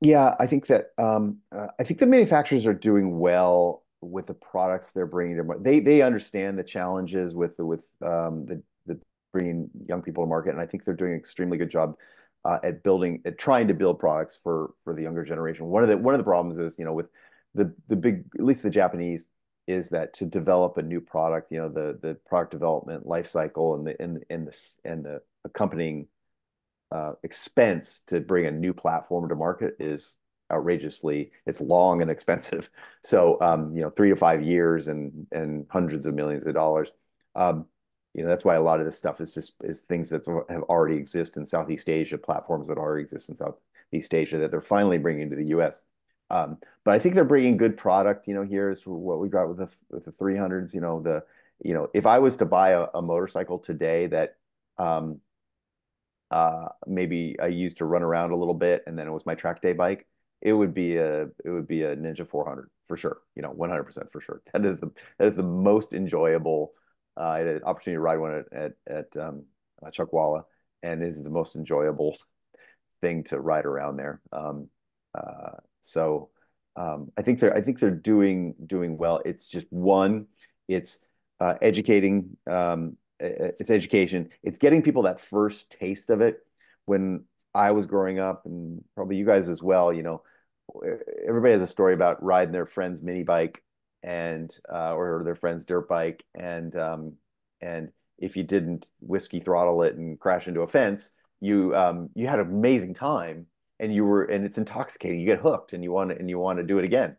Yeah, I think that the manufacturers are doing well with the products they're bringing to market. They understand the challenges with bringing young people to market, and I think they're doing an extremely good job at trying to build products for the younger generation. One of the problems is, you know, with the big, at least the Japanese, is that to develop a new product, you know, the product development life cycle and the accompanying expense to bring a new platform to market is outrageously, it's long and expensive. So, you know, 3 to 5 years and hundreds of millions of dollars. You know, that's why a lot of this stuff is things that have already exist in Southeast Asia, platforms that already exist in Southeast Asia that they're finally bringing to the U.S. But I think they're bringing good product, you know, here's what we got with the 300s, you know, if I was to buy a motorcycle today that, maybe I used to run around a little bit and then it was my track day bike, it would be a Ninja 400 for sure, you know, 100% for sure. That is the most enjoyable. I had an opportunity to ride one at Chuckwalla, and is the most enjoyable thing to ride around there. I think they're doing well. It's just educating, it's education. It's getting people that first taste of it. When I was growing up, and probably you guys as well, you know, everybody has a story about riding their friend's mini bike and or their friend's dirt bike, and if you didn't whiskey throttle it and crash into a fence, you had an amazing time, and it's intoxicating. You get hooked, and you want to do it again.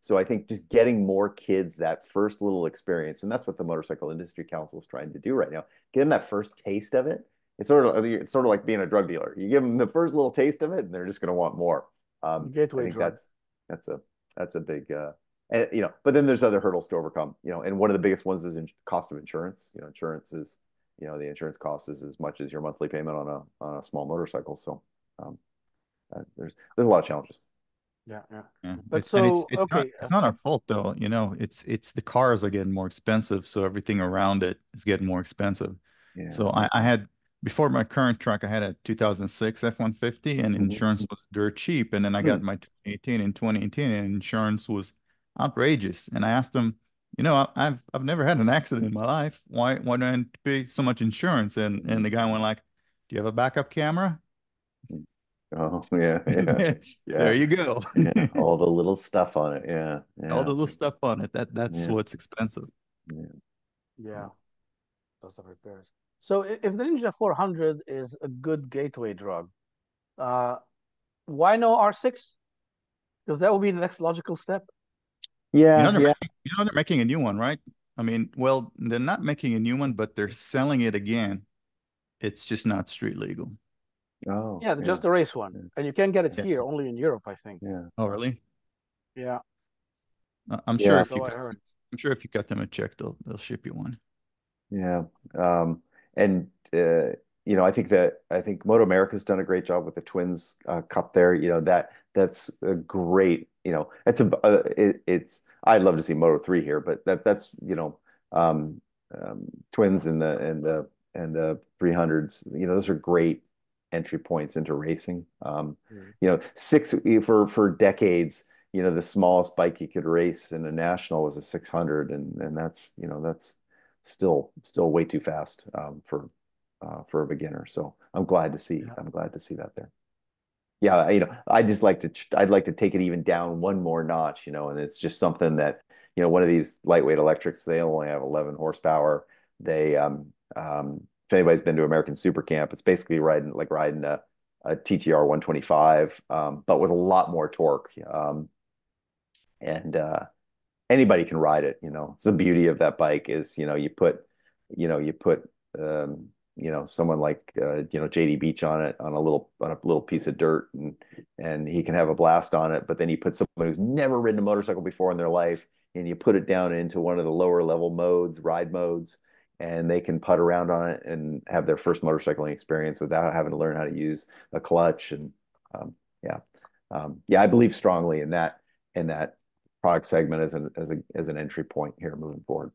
So I think just getting more kids that first little experience, and that's what the Motorcycle Industry Council is trying to do right now. Give them that first taste of it. It's sort of like being a drug dealer. You give them the first little taste of it, and they're just going to want more. Gateway drug. That's a big, you know. But then there's other hurdles to overcome, you know. And one of the biggest ones is cost of insurance. You know, insurance is, you know, the insurance cost is as much as your monthly payment on a small motorcycle. So there's a lot of challenges. Yeah. But it's not our fault though. You know, it's the cars are getting more expensive, so everything around it is getting more expensive. Yeah. So I had, before my current truck, I had a 2006 F-150, and insurance was dirt cheap. And then I got my 2018 in 2018, and insurance was outrageous. And I asked them, you know, I've never had an accident in my life. Why do I pay so much insurance? And the guy went like, Do you have a backup camera? Oh, yeah. Yeah. There you go. Yeah. All the little stuff on it. Yeah. Yeah. All the little stuff on it. That's what's expensive. Yeah. Yeah. Those are repairs. So if the Ninja 400 is a good gateway drug, why no R6? Because that will be the next logical step. Yeah. They're making a new one, right? I mean, well, they're not making a new one, but they're selling it again. It's just not street legal. Oh, yeah, just the race one, and you can't get it here, only in Europe, I think. Yeah. Oh, really? Yeah. I'm sure if you got them a check, they'll ship you one. Yeah, I think that Moto America's done a great job with the Twins Cup there. You know, that's a great. You know, I'd love to see Moto 3 here, but that's Twins and the 300s. You know, those are great entry points into racing. For decades, you know, the smallest bike you could race in a national was a 600, and that's, you know, that's still way too fast for a beginner. So I'm glad to see that there. Yeah, you know, I'd like to take it even down one more notch, you know, and it's just something that, you know, one of these lightweight electrics, they only have 11 horsepower. They if anybody's been to American Super Camp, it's basically riding a TTR 125, but with a lot more torque. And anybody can ride it. You know, it's the beauty of that bike is, you know, you put someone like JD Beach on it, on a little piece of dirt, and he can have a blast on it. But then you put someone who's never ridden a motorcycle before in their life, and you put it down into one of the lower level modes, ride modes, and they can putt around on it and have their first motorcycling experience without having to learn how to use a clutch. And I believe strongly in that product segment as an entry point here moving forward.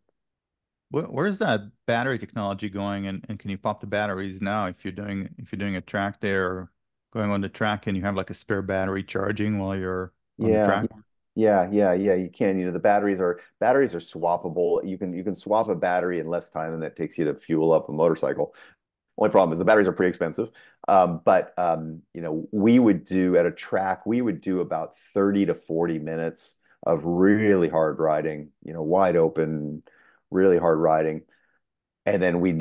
Where's that battery technology going? And can you pop the batteries now if you're doing a track there, or going on the track and you have like a spare battery charging while you're on the track? Yeah. You can. You know, the batteries are swappable. You can swap a battery in less time than that takes you to fuel up a motorcycle. Only problem is the batteries are pretty expensive. We would do at a track, about 30 to 40 minutes of really hard riding. You know, wide open, really hard riding, and then we'd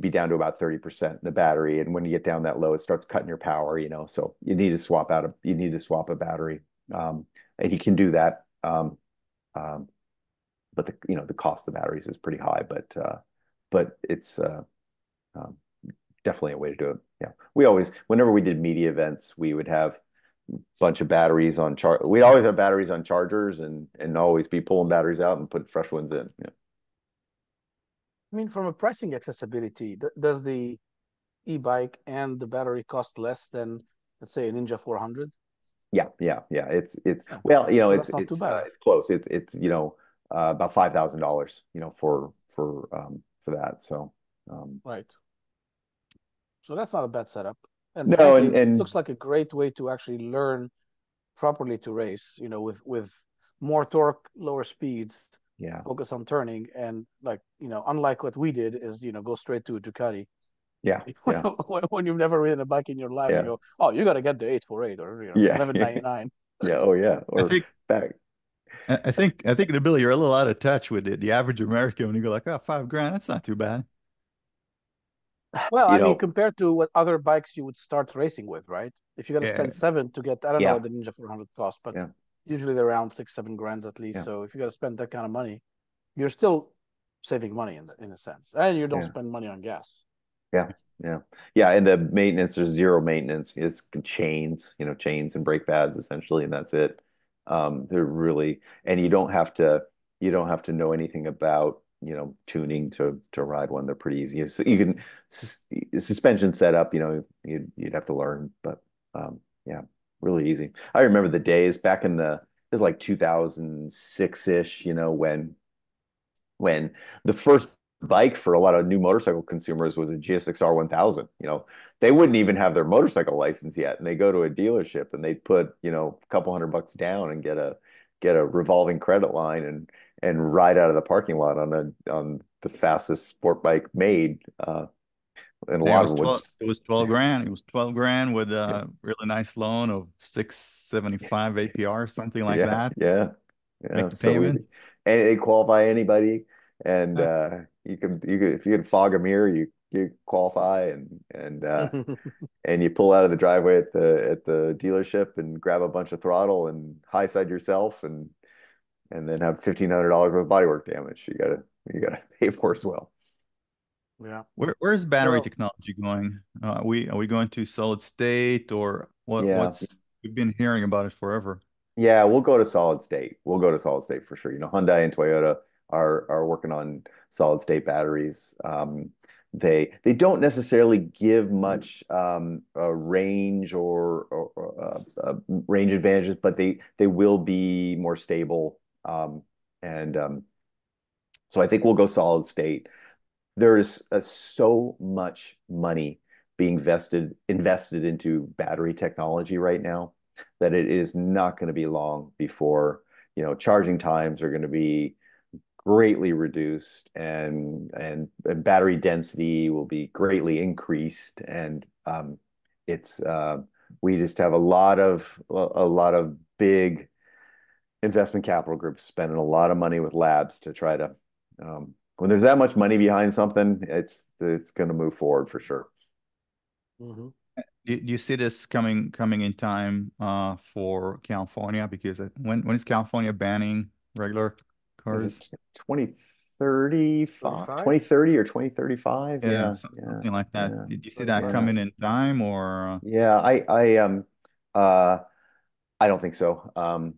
be down to about 30% in the battery. And when you get down that low, it starts cutting your power. You know, so you need to swap a battery. And he can do that, but the cost of the batteries is pretty high. But it's definitely a way to do it. Yeah, we always, whenever we did media events, we would have a bunch of batteries on charge. We'd always have batteries on chargers, and always be pulling batteries out and putting fresh ones in. Yeah. I mean, from a pricing accessibility, does the e-bike and the battery cost less than, let's say, a Ninja 400? Yeah. It's close. It's about $5,000, you know, for that. So, right. So that's not a bad setup. And no, frankly, it looks like a great way to actually learn properly to race, you know, with more torque, lower speeds, focus on turning. And unlike what we did is, go straight to a Ducati. Yeah. When you've never ridden a bike in your life, you go, oh, you got to get the 848 or 1199. Yeah. Oh yeah. Or back. I think, Billy, you're a little out of touch with the average American when you go like, oh, $5,000, that's not too bad. Well, I mean, compared to what other bikes you would start racing with, right? If you got to spend $7,000 to get, I don't know what the Ninja 400 cost, but usually they're around $6,000-7,000 at least. Yeah. So if you got to spend that kind of money, you're still saving money in a sense, and you don't spend money on gas. Yeah. And the maintenance, there's zero maintenance. It's chains, chains and brake pads essentially, and that's it. And you don't have to know anything about, tuning to ride one. They're pretty easy. So you can suspension setup. You'd have to learn, but really easy. I remember the days back in it was like 2006 ish. When the first bike for a lot of new motorcycle consumers was a GSX-R 1000. They wouldn't even have their motorcycle license yet, and they go to a dealership and they put a couple $100 down and get a revolving credit line and ride out of the parking lot on the fastest sport bike made. And a lot of it was 12 grand. It was 12 grand with a really nice loan of 675 APR, something like that. Yeah. Yeah. So easy. And they qualify anybody. And you could, if you could fog a mirror, you qualify and you pull out of the driveway at the dealership and grab a bunch of throttle and high side yourself and then have $1,500 worth of bodywork damage. You gotta pay for as well. Yeah. Where's battery technology going? Are we going to solid state or what? Yeah. We've been hearing about it forever. Yeah, we'll go to solid state. We'll go to solid state for sure. You know, Hyundai and Toyota are working on solid state batteries. They don't necessarily give much range or range advantages, but they will be more stable. So I think we'll go solid state. There is so much money being invested into battery technology right now that it is not going to be long before, you know, charging times are going to be greatly reduced and battery density will be greatly increased. And we just have a lot of big investment capital groups spending a lot of money with labs to try to. When there's that much money behind something, it's going to move forward for sure. Mm-hmm. Do you see this coming in time for California? Because when is California banning regular cars? 2030 or 2035? Yeah, something like that. Yeah. Did you see that coming in time or? Yeah, I don't think so.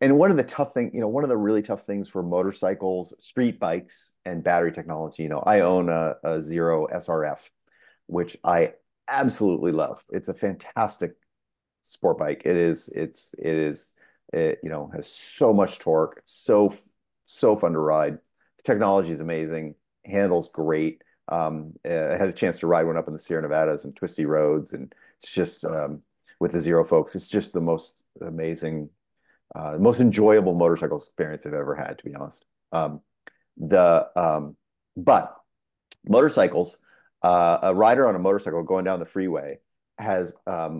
And one of the tough things, you know, one of the really tough things for motorcycles, street bikes, and battery technology, you know, I own a Zero SRF, which I absolutely love. It's a fantastic sport bike. It, you know, has so much torque, so fun to ride. The technology is amazing, handles great. I had a chance to ride one up in the Sierra Nevadas and twisty roads, and it's just with the Zero folks, it's just the most amazing. Most enjoyable motorcycle experience I've ever had, to be honest. But motorcycles, a rider on a motorcycle going down the freeway has a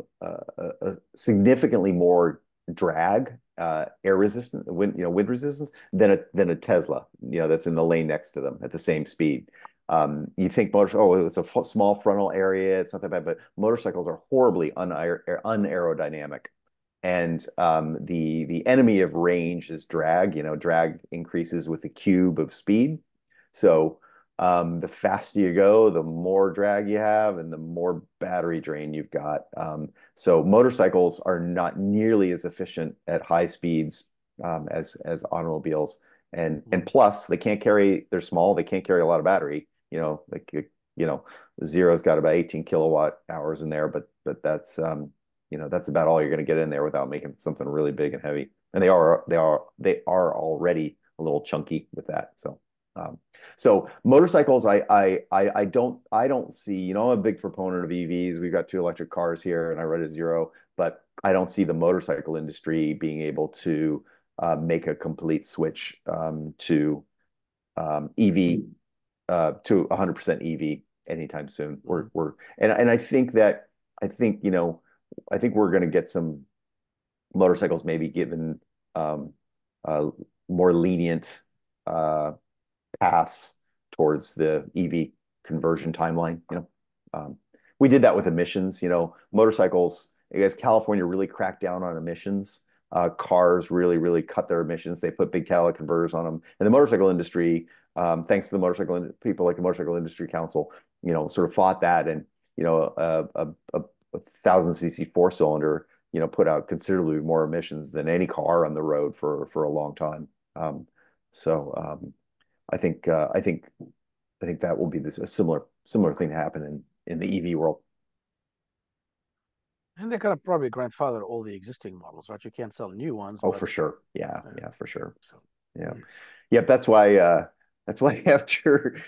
significantly more drag, air resistance, wind resistance than a Tesla, you know, that's in the lane next to them at the same speed. You think it's a small frontal area, it's not that bad, but motorcycles are horribly unaerodynamic. And the enemy of range is drag. You know, drag increases with the cube of speed. So the faster you go, the more drag you have and the more battery drain you've got. So motorcycles are not nearly as efficient at high speeds as automobiles. And plus, they can't carry, they're small, they can't carry a lot of battery. You know, Zero's got about 18 kilowatt hours in there, but that's... you know, that's about all you're going to get in there without making something really big and heavy. And they are already a little chunky with that. So, so motorcycles, I don't see, you know, I'm a big proponent of EVs. We've got two electric cars here and I ride a Zero, but I don't see the motorcycle industry being able to make a complete switch to 100% EV anytime soon. And I think, you know, I think we're going to get some motorcycles maybe given more lenient paths towards the EV conversion timeline. You know, we did that with emissions. You know, motorcycles, I guess California really cracked down on emissions. Cars really cut their emissions. They put big catalytic converters on them. And the motorcycle industry, thanks to the motorcycle people like the Motorcycle Industry Council, you know, sort of fought that. And, you know, a 1,000cc four-cylinder, you know, put out considerably more emissions than any car on the road for a long time. I think that will be a similar thing to happen in the EV world. And they're going to probably grandfather all the existing models, right? You can't sell new ones. Oh, for sure. Yeah, for sure. So yeah, yep. That's why after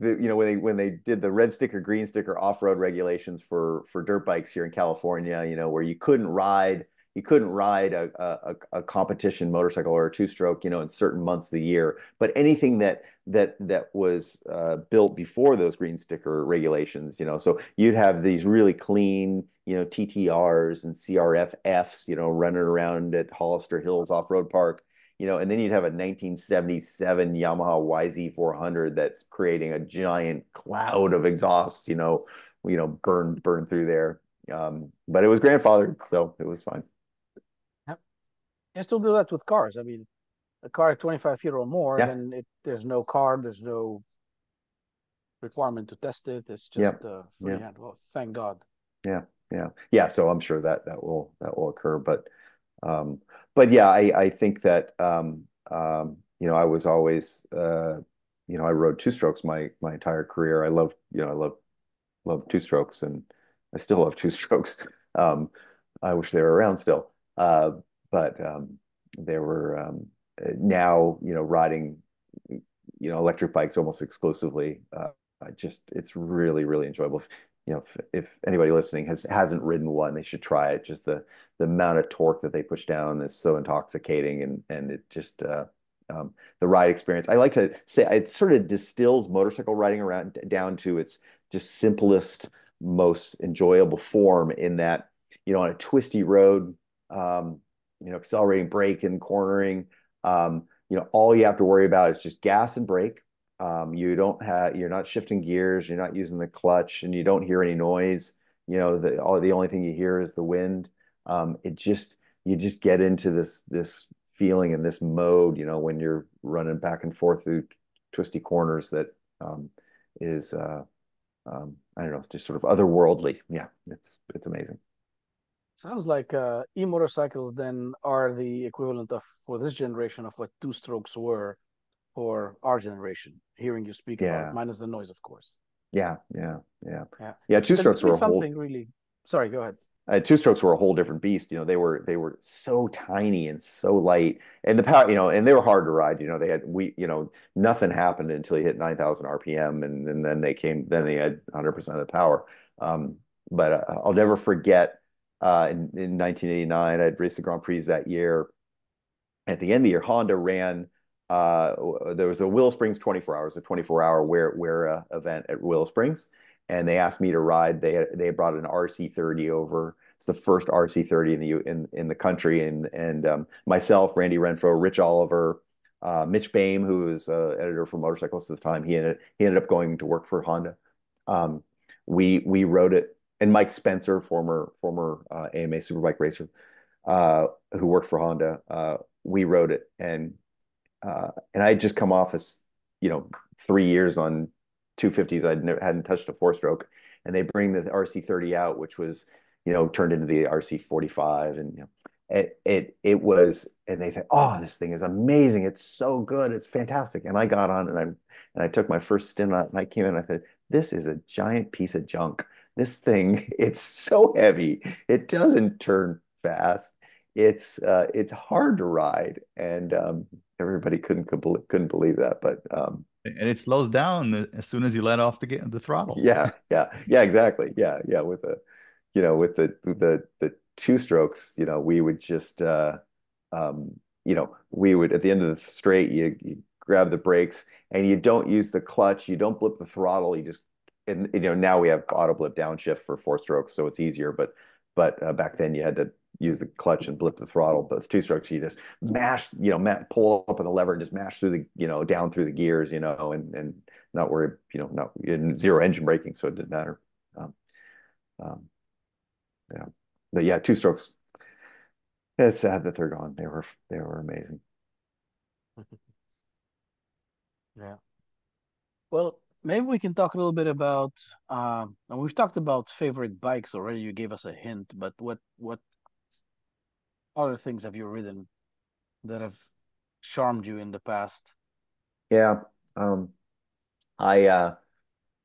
you know, when they did the red sticker green sticker off-road regulations for dirt bikes here in California, you know, where you couldn't ride, He couldn't ride a competition motorcycle or a two-stroke, you know, in certain months of the year. But anything that was built before those green sticker regulations, you know, so you'd have these really clean, you know, TTRs and CRFFs, you know, running around at Hollister Hills Off-Road Park, you know, and then you'd have a 1977 Yamaha YZ400 that's creating a giant cloud of exhaust, you know, burn through there. But it was grandfathered, so it was fine. You still do that with cars. I mean, a car at 25 feet or more, yeah, then there's no car, there's no requirement to test it. It's just, yeah. Yeah. Well, thank God. Yeah. So I'm sure that will occur, but yeah, I think that you know, I was always you know, I rode two strokes my entire career. I loved, you know, I love two strokes, and I still love two strokes. I wish they were around still. But they were now, you know, riding, you know, electric bikes almost exclusively. It's really, really enjoyable. You know, if anybody listening hasn't ridden one, they should try it. Just the amount of torque that they push down is so intoxicating, and it just the ride experience. I like to say it sort of distills motorcycle riding around down to its just simplest, most enjoyable form, in that, you know, on a twisty road, you know, accelerating, brake, and cornering, you know, all you have to worry about is just gas and brake. You're not shifting gears, you're not using the clutch, and you don't hear any noise. You know, the only thing you hear is the wind. You just get into this feeling and this mode, you know, when you're running back and forth through twisty corners, that is I don't know, it's just sort of otherworldly. Yeah, it's amazing. Sounds like e-motorcycles then are the equivalent of, for this generation, of what two strokes were for our generation. Hearing you speak, yeah, about it, minus the noise, of course. Yeah. Two strokes were a whole... really. Sorry, go ahead. Two strokes were a whole different beast. You know, they were so tiny and so light, and the power, you know, and they were hard to ride. You know, you know, nothing happened until you hit 9,000 RPM, and then they had 100% of the power. But I'll never forget, in 1989, I'd raced the Grand Prix that year. At the end of the year, Honda ran, there was a Willow Springs 24 hours, a 24-hour wear event at Willow Springs. And they asked me to ride. They brought an RC30 over. It's the first RC30 in the country. And myself, Randy Renfro, Rich Oliver, Mitch Boehm, who was editor for Motorcyclists at the time, he ended up going to work for Honda. We rode it, and Mike Spencer, former AMA Superbike racer, who worked for Honda. We rode it, and I had just come off as, you know, 3 years on 250s. I hadn't touched a four-stroke, and they bring the RC30 out, which was, you know, turned into the RC45, and, you know, it was, and they thought, oh, this thing is amazing, it's so good, it's fantastic. And I got on, and I took my first stint on it, and I came in and I said, this is a giant piece of junk. This thing, it's so heavy, it doesn't turn fast, it's hard to ride, and everybody couldn't believe that, but. And it slows down as soon as you let off the throttle. Yeah, exactly. Yeah. With the, you know, with the two strokes, you know, we would just, you know, we would, at the end of the straight, you grab the brakes, and you don't use the clutch, you don't blip the throttle, you just, and, you know, now we have auto blip downshift for four strokes, so it's easier. But back then you had to use the clutch and blip the throttle. But with two strokes, you just mash, you know, pull up on the lever and just mash through the, you know, down through the gears, you know, and not worry, you know, not zero engine braking, so it didn't matter. Yeah, but yeah, two strokes. It's sad that they're gone. They were amazing. Yeah. Well, maybe we can talk a little bit about. And we've talked about favorite bikes already. You gave us a hint, but what other things have you ridden that have charmed you in the past? Yeah. I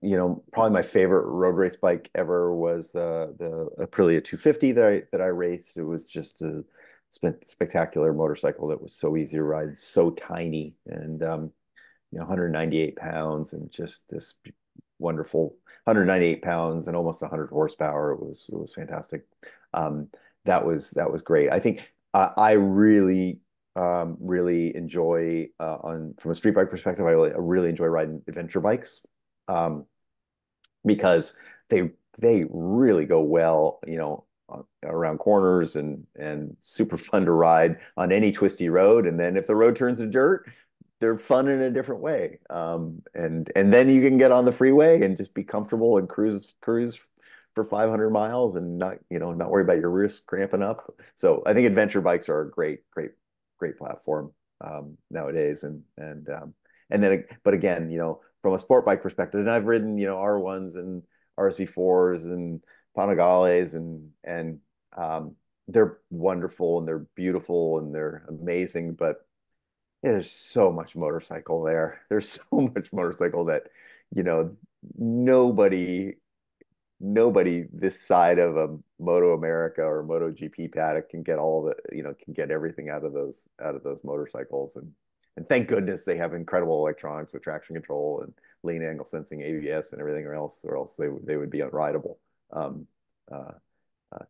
you know, probably my favorite road race bike ever was the Aprilia 250 that I raced. It was just a spectacular motorcycle that was so easy to ride, so tiny, and you know, 198 pounds, and just this wonderful 198 pounds and almost 100 horsepower. It was fantastic. that was great. I think I really, really enjoy from a street bike perspective, I really enjoy riding adventure bikes because they really go well, you know, around corners and super fun to ride on any twisty road. And then if the road turns to dirt, they're fun in a different way. And then you can get on the freeway and just be comfortable and cruise for 500 miles and not worry about your wrists cramping up. So I think adventure bikes are a great platform nowadays. But again, you know, from a sport bike perspective, and I've ridden, you know, R1s and RSV4s and Panigales and they're wonderful and they're beautiful and they're amazing, but yeah, there's so much motorcycle there. There's so much motorcycle that, you know, nobody this side of a Moto America or MotoGP paddock can get can get everything out of those motorcycles. And thank goodness they have incredible electronics with traction control and lane angle sensing, ABS, and everything else, or else they would be unrideable.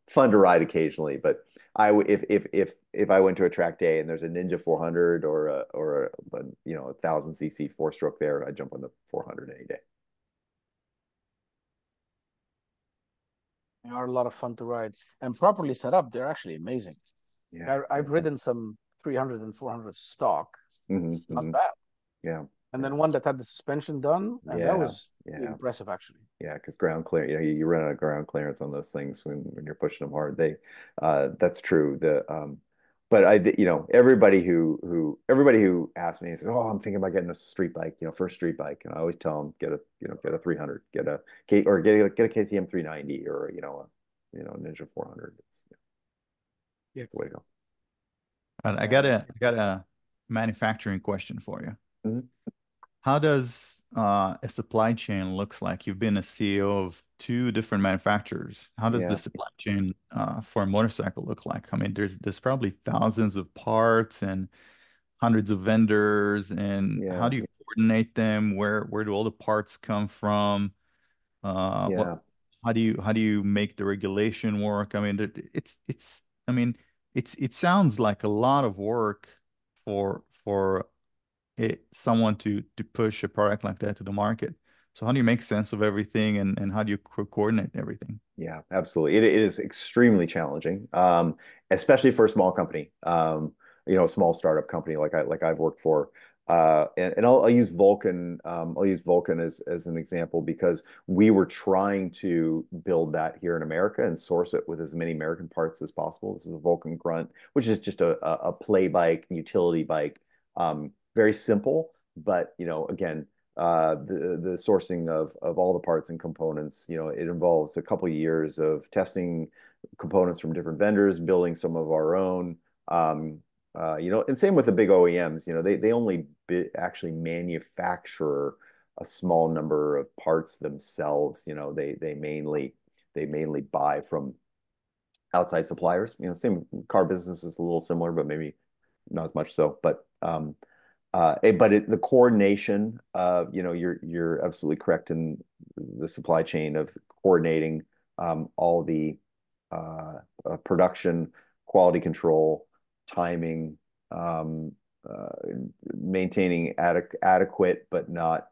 Fun to ride occasionally, but if I went to a track day and there's a Ninja 400 or a 1,000cc 4-stroke there, I'd jump on the 400 any day. They are a lot of fun to ride and properly set up. They're actually amazing. Yeah, I've ridden some 300 and 400 stock. Mm-hmm, not bad. Yeah. And then one that had the suspension done, and that was impressive, actually. Yeah, because ground clear, you know, you run out of ground clearance on those things when you're pushing them hard. That's true. Everybody who asks me says, "Oh, I'm thinking about getting a street bike, you know, first street bike," and I always tell them, get a 300, get a KTM 390, or a Ninja 400. It's the way to go. And I got a manufacturing question for you. Mm-hmm. How does a supply chain looks like? You've been a CEO of 2 different manufacturers. How does the supply chain for a motorcycle look like? I mean, there's probably thousands of parts and hundreds of vendors. And how do you coordinate them? Where do all the parts come from? How do you make the regulation work? I mean, it sounds like a lot of work for someone to push a product like that to the market. So how do you make sense of everything, and how do you coordinate everything? Yeah, absolutely. It is extremely challenging, especially for a small company, a small startup company like I've worked for. I'll use Volcon as an example, because we were trying to build that here in America and source it with as many American parts as possible. This is a Volcon Grunt, which is just a play bike, utility bike. Very simple, but again, the sourcing of all the parts and components, it involves a couple of years of testing components from different vendors, building some of our own, and same with the big OEMs. They only actually manufacture a small number of parts themselves. They mainly buy from outside suppliers. Same car business is a little similar, but maybe not as much so. But the coordination, you're absolutely correct in the supply chain of coordinating all the production, quality control, timing, maintaining adequate but not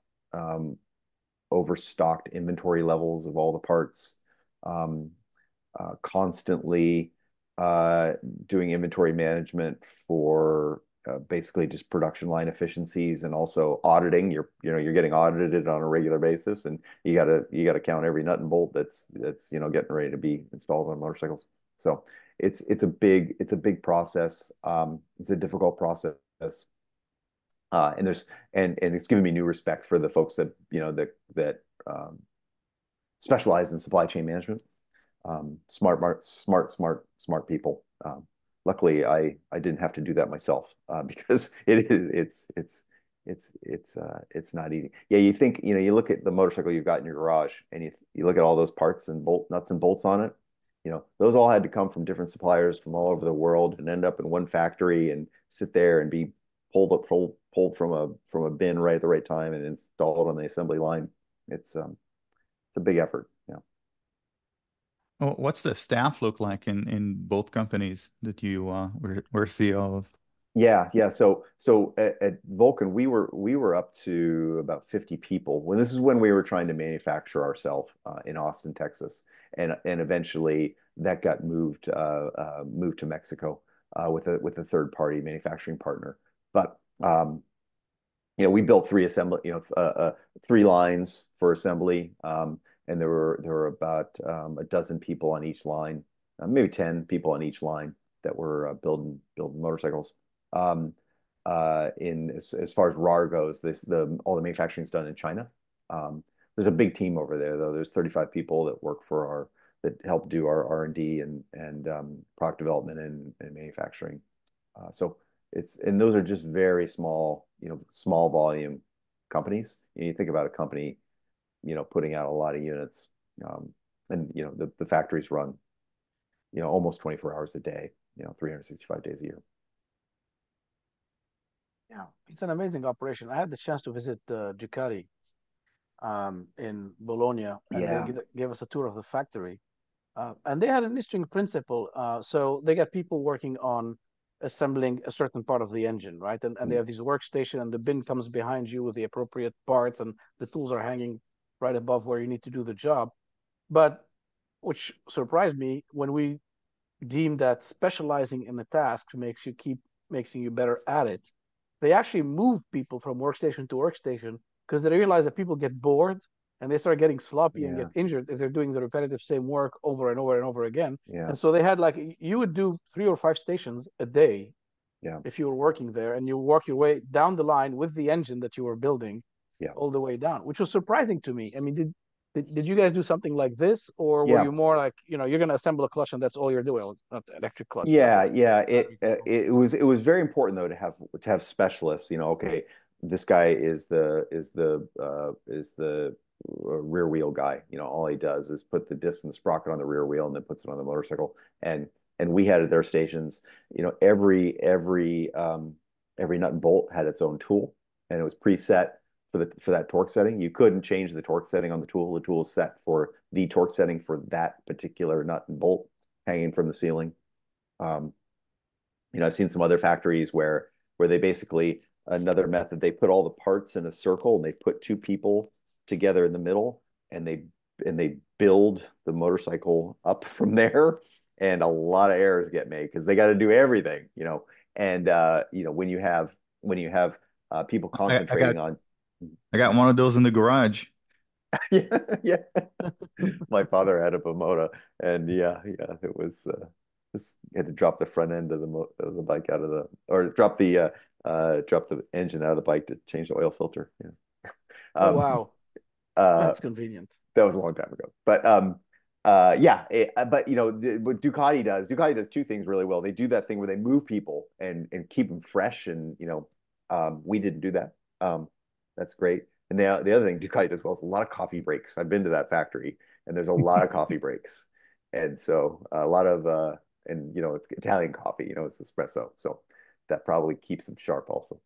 overstocked inventory levels of all the parts, constantly doing inventory management for basically just production line efficiencies, and also auditing. You're getting audited on a regular basis, and you gotta count every nut and bolt that's getting ready to be installed on motorcycles. So it's a big process. It's a difficult process. And it's given me new respect for the folks that specialize in supply chain management. Smart people. Luckily, I didn't have to do that myself because it's not easy. Yeah, you think, you look at the motorcycle you've got in your garage, and you look at all those parts and nuts and bolts on it. Those all had to come from different suppliers from all over the world and end up in one factory and sit there and be pulled from a bin right at the right time and installed on the assembly line. It's a big effort. Well, what's the staff look like in both companies that you were CEO of? Yeah. So at Volcon, we were up to about 50 people. Well, this is when we were trying to manufacture ourselves in Austin, Texas, and eventually that got moved to Mexico with a third party manufacturing partner. But we built three lines for assembly, and there were about a dozen people on each line, maybe 10 people on each line that were building motorcycles. As far as RAR goes, all the manufacturing is done in China. There's a big team over there though. There's 35 people that work for that help do our R&D and product development and manufacturing. And those are just very small, small volume companies. You think about a company, putting out a lot of units, and the factories run, almost 24 hours a day, 365 days a year. Yeah, it's an amazing operation. I had the chance to visit Ducati in Bologna, and they gave us a tour of the factory. And they had an interesting principle. So they got people working on assembling a certain part of the engine, right? And they have these workstation, and the bin comes behind you with the appropriate parts, and the tools are hanging right above where you need to do the job. But which surprised me when we deemed that specializing in the task makes you better at it. They actually move people from workstation to workstation because they realize that people get bored and they start getting sloppy and get injured if they're doing the repetitive same work over and over and over again. Yeah. And so they had you would do 3 or 5 stations a day if you were working there, and you work your way down the line with the engine that you were building all the way down, which was surprising to me. I mean, did you guys do something like this, or were you more like, you're going to assemble a clutch and that's all you're doing? Not the electric clutch. Yeah. It was very important though to have specialists. This guy is the rear wheel guy. All he does is put the disc and the sprocket on the rear wheel and then puts it on the motorcycle. And we had at their stations, every nut and bolt had its own tool, and it was preset for that torque setting. You couldn't change the torque setting on the tool. The tool is set for the torque setting for that particular nut and bolt hanging from the ceiling. I've seen some other factories where they basically, another method, they put all the parts in a circle and they put 2 people together in the middle, and they build the motorcycle up from there. And a lot of errors get made because they got to do everything, And when you have people concentrating I got one of those in the garage. Yeah. My father had a Pomona, and it was just had to drop the front end of the bike out of the, or drop the engine out of the bike to change the oil filter. Yeah. Wow, that's convenient. That was a long time ago, but what Ducati does 2 things really well. They do that thing where they move people and keep them fresh, and we didn't do that. That's great. And the other thing Ducati does well is a lot of coffee breaks. I've been to that factory, and there's a lot of coffee breaks. And so a lot of, it's Italian coffee, it's espresso. So that probably keeps them sharp also.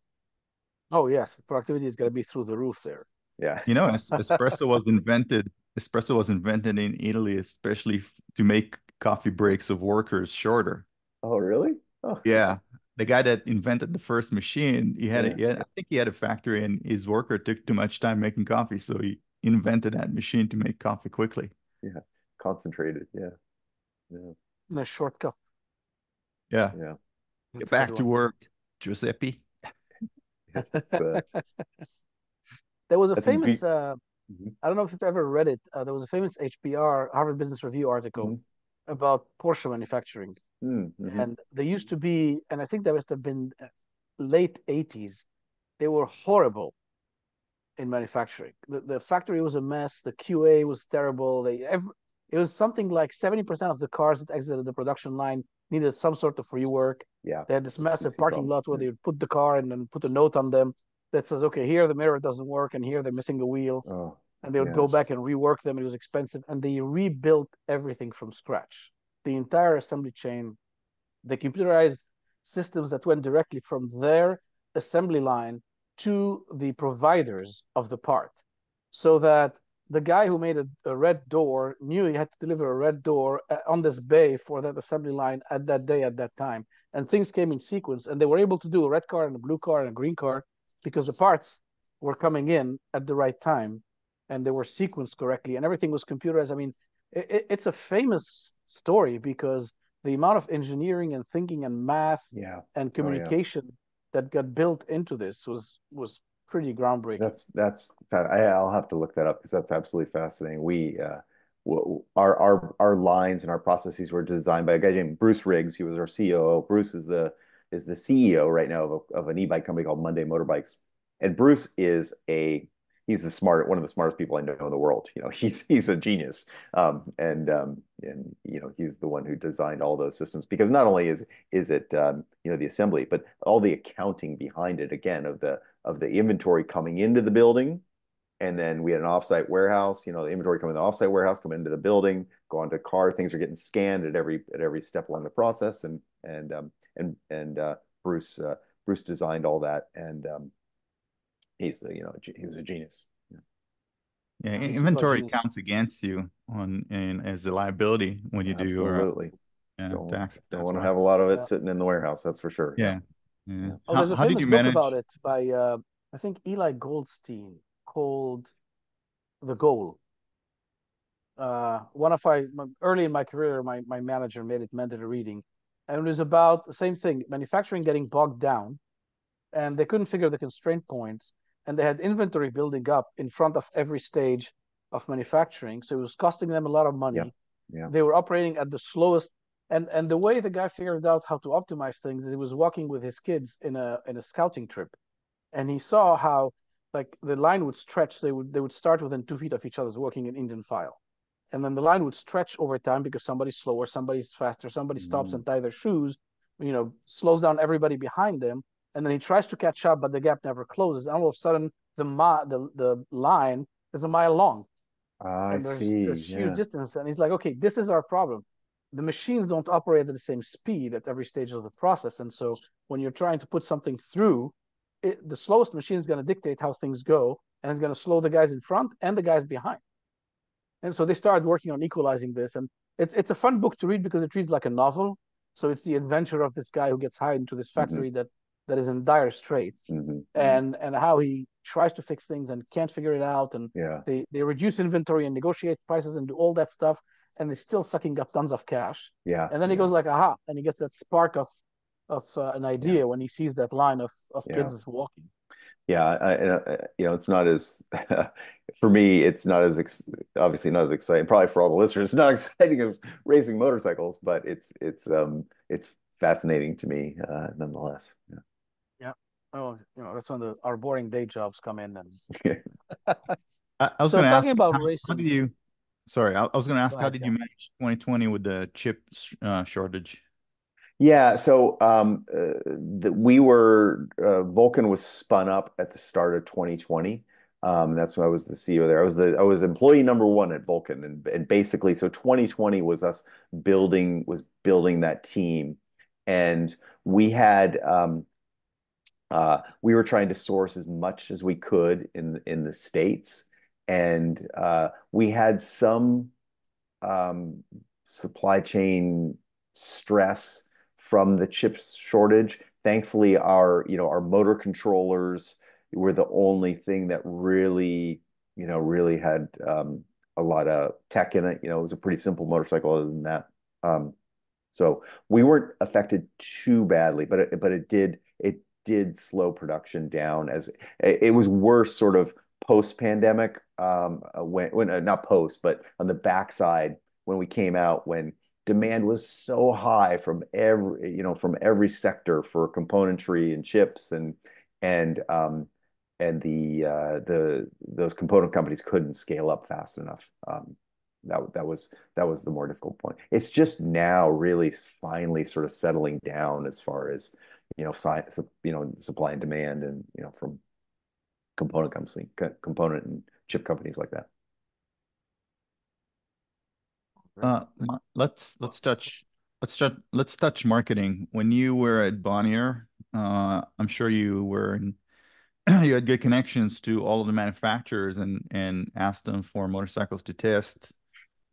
Oh, yes. The productivity is going to be through the roof there. Yeah. Espresso was invented in Italy, especially to make coffee breaks of workers shorter. Oh, really? Oh. Yeah. The guy that invented the first machine, I think he had a factory, and his worker took too much time making coffee, so he invented that machine to make coffee quickly. Yeah, concentrated. Yeah. In a short cup. Yeah. That's Get back to work, Giuseppe. There was a famous. I don't know if you've ever read it. There was a famous HBR, Harvard Business Review article about Porsche manufacturing. Mm-hmm. And they used to be, and I think that must have been late 80s, they were horrible in manufacturing. The factory was a mess. The QA was terrible. It was something like 70% of the cars that exited the production line needed some sort of rework. Yeah. They had this massive parking lot where they would put the car and then put a note on them that says, okay, here the mirror doesn't work, and here they're missing a wheel. Oh, and they would go back and rework them. It was expensive. And they rebuilt everything from scratch. The entire assembly chain, the computerized systems that went directly from their assembly line to the providers of the part, so that the guy who made a red door knew he had to deliver a red door on this bay for that assembly line at that day, at that time. And things came in sequence, and they were able to do a red car and a blue car and a green car because the parts were coming in at the right time and they were sequenced correctly and everything was computerized. I mean, it's a famous story because the amount of engineering and thinking and math and communication that got built into this was pretty groundbreaking. That's I'll have to look that up because that's absolutely fascinating. We our lines and our processes were designed by a guy named Bruce Riggs. He was our COO. Bruce is the CEO right now of an e-bike company called Monday Motorbikes, and Bruce is he's the one of the smartest people I know in the world. You know, he's a genius, and you know, he's the one who designed all those systems, because not only is it you know, the assembly, but all the accounting behind it, again, of the inventory coming into the building, and then we had an offsite warehouse. You know, the inventory coming in the offsite warehouse, come into the building, go onto car. Things are getting scanned at every step along the process, and Bruce designed all that, and. He was a genius. Yeah, inventory counts against you as a liability when you don't want to have a lot of it sitting in the warehouse. That's for sure. Yeah. Oh, there's a famous book about it by I think Eli Goldstein called The Goal. Early in my career, my manager made it mandatory reading, and it was about the same thing: manufacturing getting bogged down. And they couldn't figure the constraint points, and they had inventory building up in front of every stage of manufacturing, so it was costing them a lot of money. Yeah. They were operating at the slowest, and the way the guy figured out how to optimize things is he was walking with his kids in a scouting trip, and he saw how, like, the line would stretch. They would start within 2 feet of each other's, working in Indian file, and then the line would stretch over time because somebody's slower, somebody's faster, somebody stops and tie their shoes, you know, slows down everybody behind them. And then he tries to catch up, but the gap never closes. And all of a sudden, the line is a mile long. There's huge distance. And he's like, okay, this is our problem. The machines don't operate at the same speed at every stage of the process. And so when you're trying to put something through, the slowest machine is going to dictate how things go, and it's going to slow the guys in front and the guys behind. And so they started working on equalizing this. And it's a fun book to read because it reads like a novel. So it's the adventure of this guy who gets hired into this factory that is in dire straits, and how he tries to fix things and can't figure it out, and they reduce inventory and negotiate prices and do all that stuff, and they're still sucking up tons of cash. And then he goes like, aha, and he gets that spark of an idea when he sees that line of kids walking. You know, it's not as for me, it's not as obviously not as exciting. Probably for all the listeners, it's not exciting as racing motorcycles, but it's fascinating to me nonetheless. Yeah. Oh, you know, that's when our boring day jobs come in. And I was going to ask about racing. How did you manage 2020 with the chip shortage? Yeah, so Volcon was spun up at the start of 2020. That's when I was the CEO there. I was employee number one at Volcon, and basically, so 2020 was us building that team, and we had. We were trying to source as much as we could in the States, and we had some supply chain stress from the chip shortage. Thankfully, our motor controllers were the only thing that really had a lot of tech in it. You know, it was a pretty simple motorcycle other than that. So we weren't affected too badly, but it did slow production down. As it was worse sort of post-pandemic, when not post, but on the backside, when we came out, when demand was so high from every sector for componentry and chips, and those component companies couldn't scale up fast enough. That was the more difficult point. It's just now really finally sort of settling down as far as, you know, science, you know, supply and demand, and, you know, from component and chip companies like that. Let's touch marketing. When you were at Bonnier, I'm sure you were you had good connections to all of the manufacturers and asked them for motorcycles to test,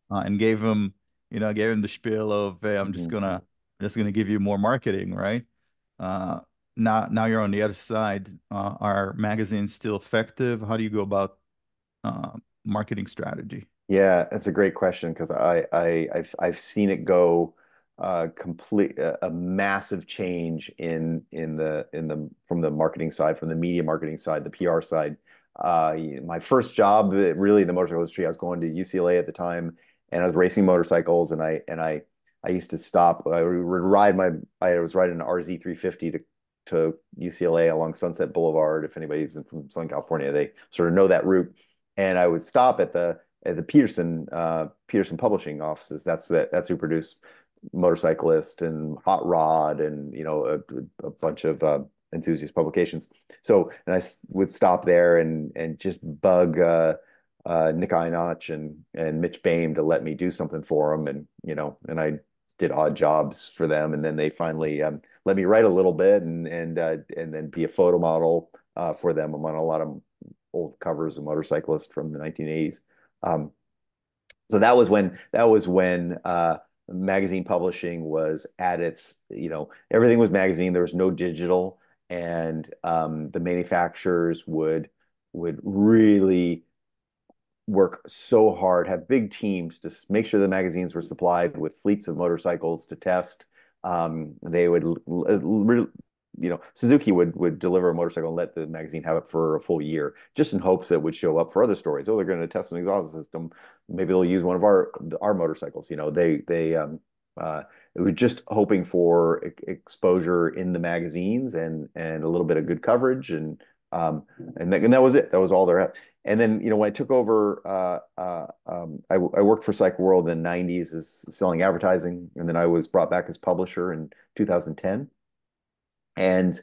and gave them, gave them the spiel of, hey, I'm just gonna give you more marketing, right? Now you're on the other side. Are magazines still effective? How do you go about marketing strategy? Yeah, that's a great question, because I've seen it go a massive change from the marketing side, from the media marketing side, the PR side. My first job really in the motorcycle industry, I was going to UCLA at the time, and I was racing motorcycles, and I used to stop. I would ride I was riding an RZ350 to UCLA along Sunset Boulevard. If anybody's from Southern California, they sort of know that route. And I would stop at the Peterson Publishing offices. That's who produced Motorcyclist and Hot Rod and a bunch of enthusiast publications. So, and I would stop there and just bug Nick Einach and Mitch Boehm to let me do something for them, and I did odd jobs for them, and then they finally let me write a little bit and then be a photo model for them. I'm on a lot of old covers of Motorcyclist from the 1980s. So that was when magazine publishing was at its, everything was magazine. There was no digital, and the manufacturers would really work so hard, have big teams to make sure the magazines were supplied with fleets of motorcycles to test. They would, Suzuki would deliver a motorcycle and let the magazine have it for a full year, just in hopes that it would show up for other stories. Oh, they're going to test an exhaust system. Maybe they'll use one of our motorcycles. They were just hoping for exposure in the magazines and a little bit of good coverage, and that was it. That was all there. And then, when I took over, I worked for Cycle World in the 90s as selling advertising. And then I was brought back as publisher in 2010. And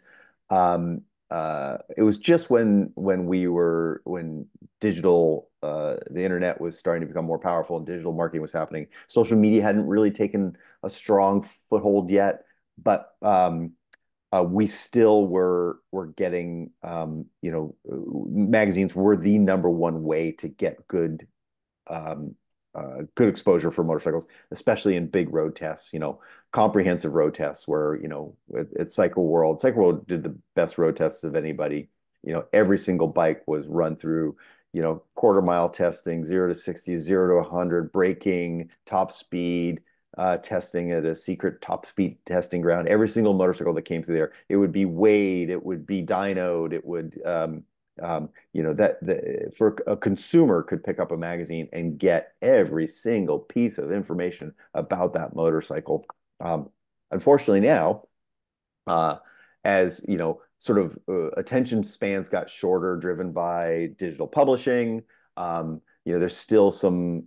it was just when digital, the internet was starting to become more powerful and digital marketing was happening. Social media hadn't really taken a strong foothold yet, but we still were getting, magazines were the #1 way to get good exposure for motorcycles, especially in big road tests, comprehensive road tests where, at Cycle World did the best road tests of anybody. Every single bike was run through, quarter-mile testing, 0 to 60, 0 to 100, braking, top speed, testing at a secret top speed testing ground. Every single motorcycle that came through there, it would be weighed, it would be dynoed, it would, for a consumer could pick up a magazine and get every single piece of information about that motorcycle. Unfortunately now, as attention spans got shorter, driven by digital publishing, there's still some,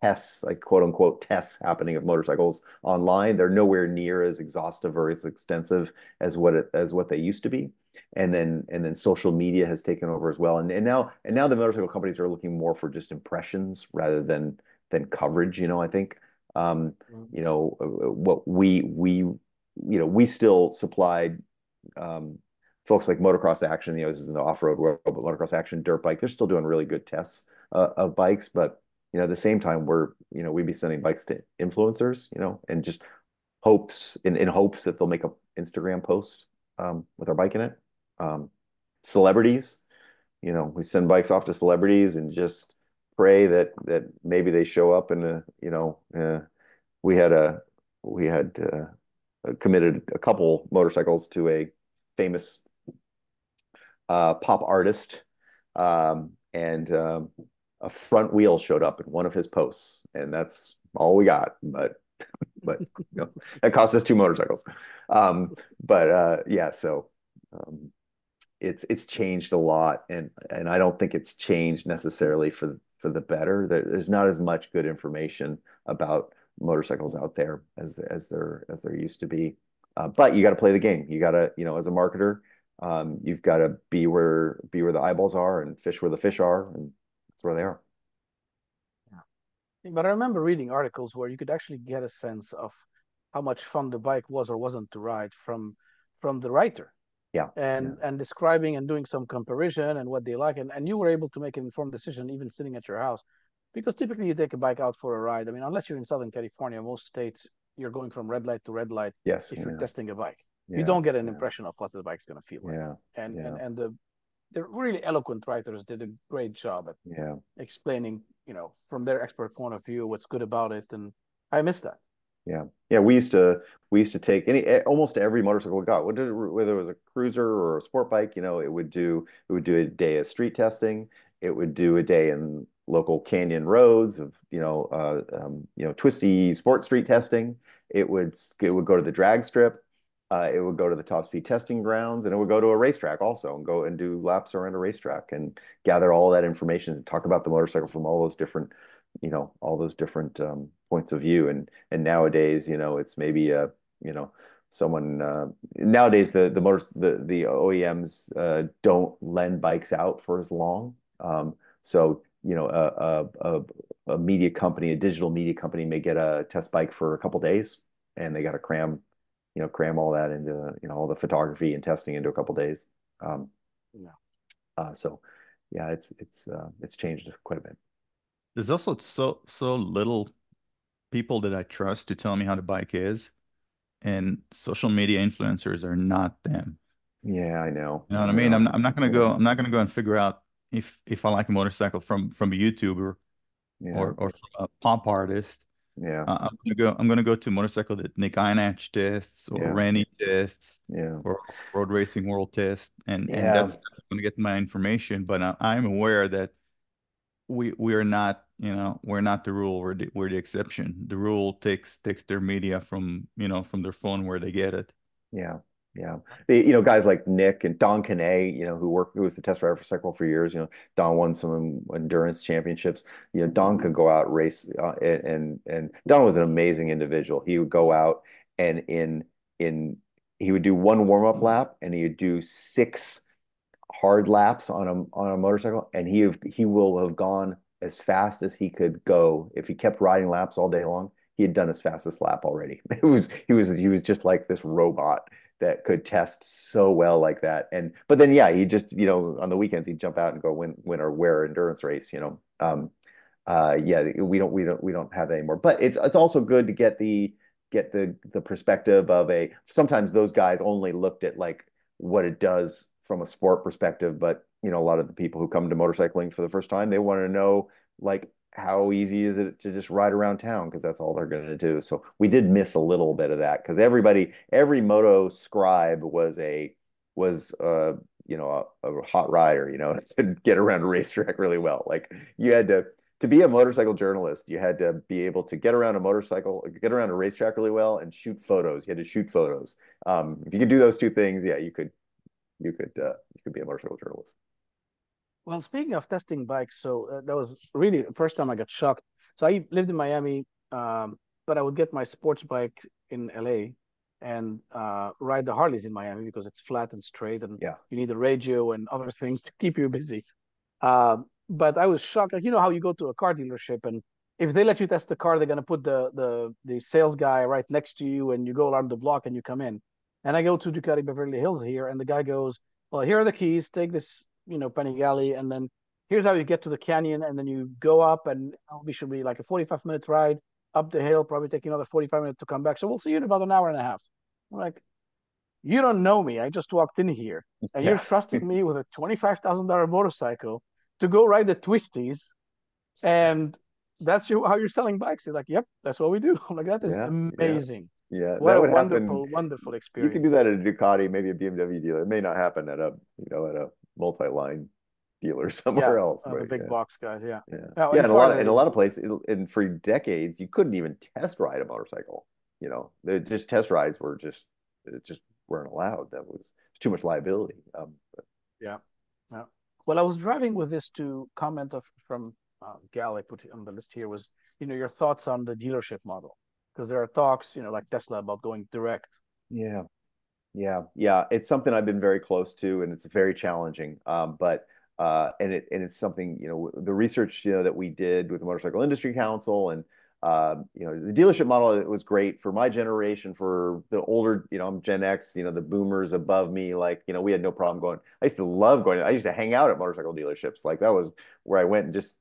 tests, like quote unquote tests happening of motorcycles online. They're nowhere near as exhaustive or as extensive as what they used to be. And then social media has taken over as well. And now the motorcycle companies are looking more for just impressions rather than coverage. I think what we still supplied folks like Motocross Action. This is in the off-road world, but Motocross Action, dirt bike, they're still doing really good tests of bikes, but at the same time, we'd be sending bikes to influencers, and just in hopes that they'll make an Instagram post with our bike in it. Celebrities, we send bikes off to celebrities and just pray that maybe they show up. And we had committed a couple motorcycles to a famous pop artist, a front wheel showed up in one of his posts, and that's all we got. But that cost us 2 motorcycles. It's changed a lot, and I don't think it's changed necessarily for the better. There's not as much good information about motorcycles out there as there used to be. But you got to play the game. You got to, as a marketer, you've got to be where the eyeballs are and fish where the fish are, and where they are. Yeah, but I remember reading articles where you could actually get a sense of how much fun the bike was or wasn't to ride from the writer. Yeah. And describing and doing some comparison and what they like. And you were able to make an informed decision even sitting at your house, because typically you take a bike out for a ride. I mean, unless you're in Southern California, most states, you're going from red light to red light. Yes. If you're testing a bike, you don't get an impression of what the bike's going to feel like. Yeah. And the really eloquent writers did a great job at explaining, you know, from their expert point of view, what's good about it. And I miss that. Yeah. Yeah. We used to take almost every motorcycle we got, whether it was a cruiser or a sport bike, you know, it would do a day of street testing. It would do a day in local canyon roads of, twisty sport street testing. It would go to the drag strip. It would go to the top speed testing grounds, and it would go to a racetrack also and go and do laps around a racetrack and gather all that information and talk about the motorcycle from all those different, points of view. And nowadays, it's maybe, nowadays the OEMs don't lend bikes out for as long. A media company, a digital media company may get a test bike for a couple of days, and they got to cram all that into, all the photography and testing into a couple of days. It's changed quite a bit. There's also so little people that I trust to tell me how the bike is, and social media influencers are not them. Yeah, I know. You know what I mean? I'm not gonna go and figure out if I like a motorcycle from a YouTuber or from a pop artist. Yeah, I'm gonna go to a motorcycle that Nick Einach tests or Randy tests or Road Racing World tests, and that's going to get my information. But I'm aware that we are not, we're not the rule. We're the exception. The rule takes their media from their phone where they get it. Yeah, yeah. Guys like Nick and Don Canay, who was the test driver for Cycle for years. Don won some endurance championships. Don could go out race, and Don was an amazing individual. He would go out and he would do one warm up lap, and he would do six hard laps on a motorcycle, and he will have gone as fast as he could go. If he kept riding laps all day long, he had done his fastest lap already. He was just like this robot that could test so well like that. But then he just, on the weekends he'd jump out and go win or wear endurance race, we don't have that anymore. But it's also good to get the perspective of sometimes those guys only looked at like what it does from a sport perspective, but a lot of the people who come to motorcycling for the first time, they want to know like how easy is it to just ride around town, because that's all they're going to do. So we did miss a little bit of that, because every moto scribe was a hot rider, to get around a racetrack really well. Like you had to be a motorcycle journalist, you had to be able to get around a racetrack really well and shoot photos. You had to shoot photos. If you could do those two things, you could be a motorcycle journalist. Well, speaking of testing bikes, so that was really the first time I got shocked. So I lived in Miami, but I would get my sports bike in LA and ride the Harleys in Miami because it's flat and straight, and you need a radio and other things to keep you busy. But I was shocked, like how you go to a car dealership, and if they let you test the car, they're gonna put the sales guy right next to you, and you go around the block and you come in. And I go to Ducati Beverly Hills here, and the guy goes, well, here are the keys, take this, Panigale, and then here's how you get to the canyon, and then you go up, and it should be like a 45-minute ride up the hill, probably take another 45 minutes to come back. So we'll see you in about an hour and a half. I'm like, you don't know me. I just walked in here, and you're trusting me with a $25,000 motorcycle to go ride the twisties, and that's how you're selling bikes. He's like, yep, that's what we do. I'm like, that is amazing. Yeah. Yeah, what a wonderful experience. You can do that at a Ducati, maybe a BMW dealer. It may not happen at a multi-line dealer somewhere else. The big box guys, in a lot of places, and for decades, you couldn't even test ride a motorcycle. Just test rides were just weren't allowed. That was too much liability. Well, I was driving with this to comment from Gal. I put on the list here was your thoughts on the dealership model. Because there are talks, like Tesla, about going direct. Yeah. It's something I've been very close to, and it's very challenging. But it's something the research that we did with the Motorcycle Industry Council, and You know, the dealership model, it was great for my generation, for the older, you know, I'm Gen X, you know, the boomers above me, like, you know, we had no problem going. I used to love going. I used to hang out at motorcycle dealerships. Like, that was where I went and just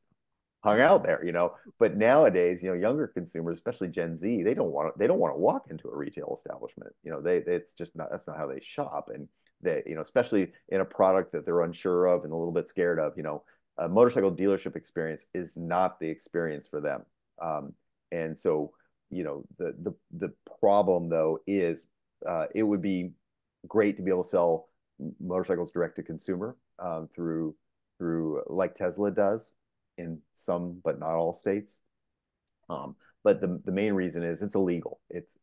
hung out there, you know. But nowadays, you know, younger consumers, especially Gen Z, they don't want to walk into a retail establishment. You know, it's just not, that's not how they shop. And they, you know, especially in a product that they're unsure of and a little bit scared of, you know, a motorcycle dealership experience is not the experience for them. And so, you know, the problem, though, is it would be great to be able to sell motorcycles direct to consumer through like Tesla does in some but not all states. But the main reason is it's illegal. It's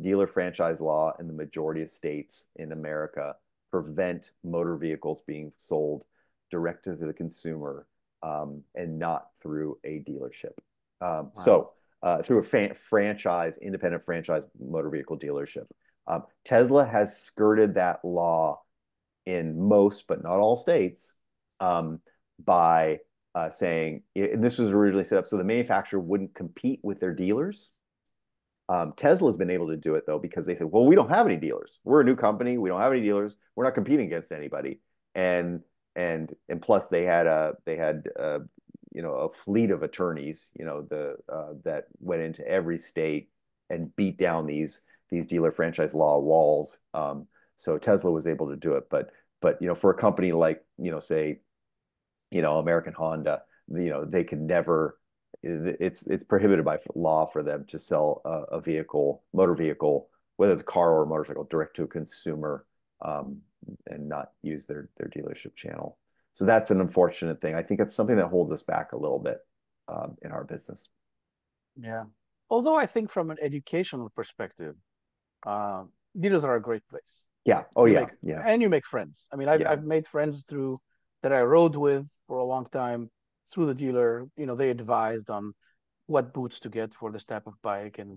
dealer franchise law in the majority of states in America prevent motor vehicles being sold direct to the consumer and not through a dealership. Wow. So. Through a independent franchise motor vehicle dealership. Tesla has skirted that law in most, but not all states by saying, and this was originally set up so the manufacturer wouldn't compete with their dealers. Tesla's been able to do it, though, because they said, well, we don't have any dealers. We're a new company. We don't have any dealers. We're not competing against anybody. And plus they had you know, a fleet of attorneys, you know, that went into every state and beat down these dealer franchise law walls. So Tesla was able to do it, but, you know, for a company like, you know, say, you know, American Honda, you know, they could never, it's prohibited by law for them to sell a vehicle, motor vehicle, whether it's a car or a motorcycle, direct to a consumer, and not use their dealership channel. So that's an unfortunate thing. I think it's something that holds us back a little bit in our business. Yeah. Although I think from an educational perspective, dealers are a great place. Yeah. Oh, you yeah. And you make friends. I mean, I've made friends through that I rode with for a long time through the dealer. You know, they advised on what boots to get for this type of bike and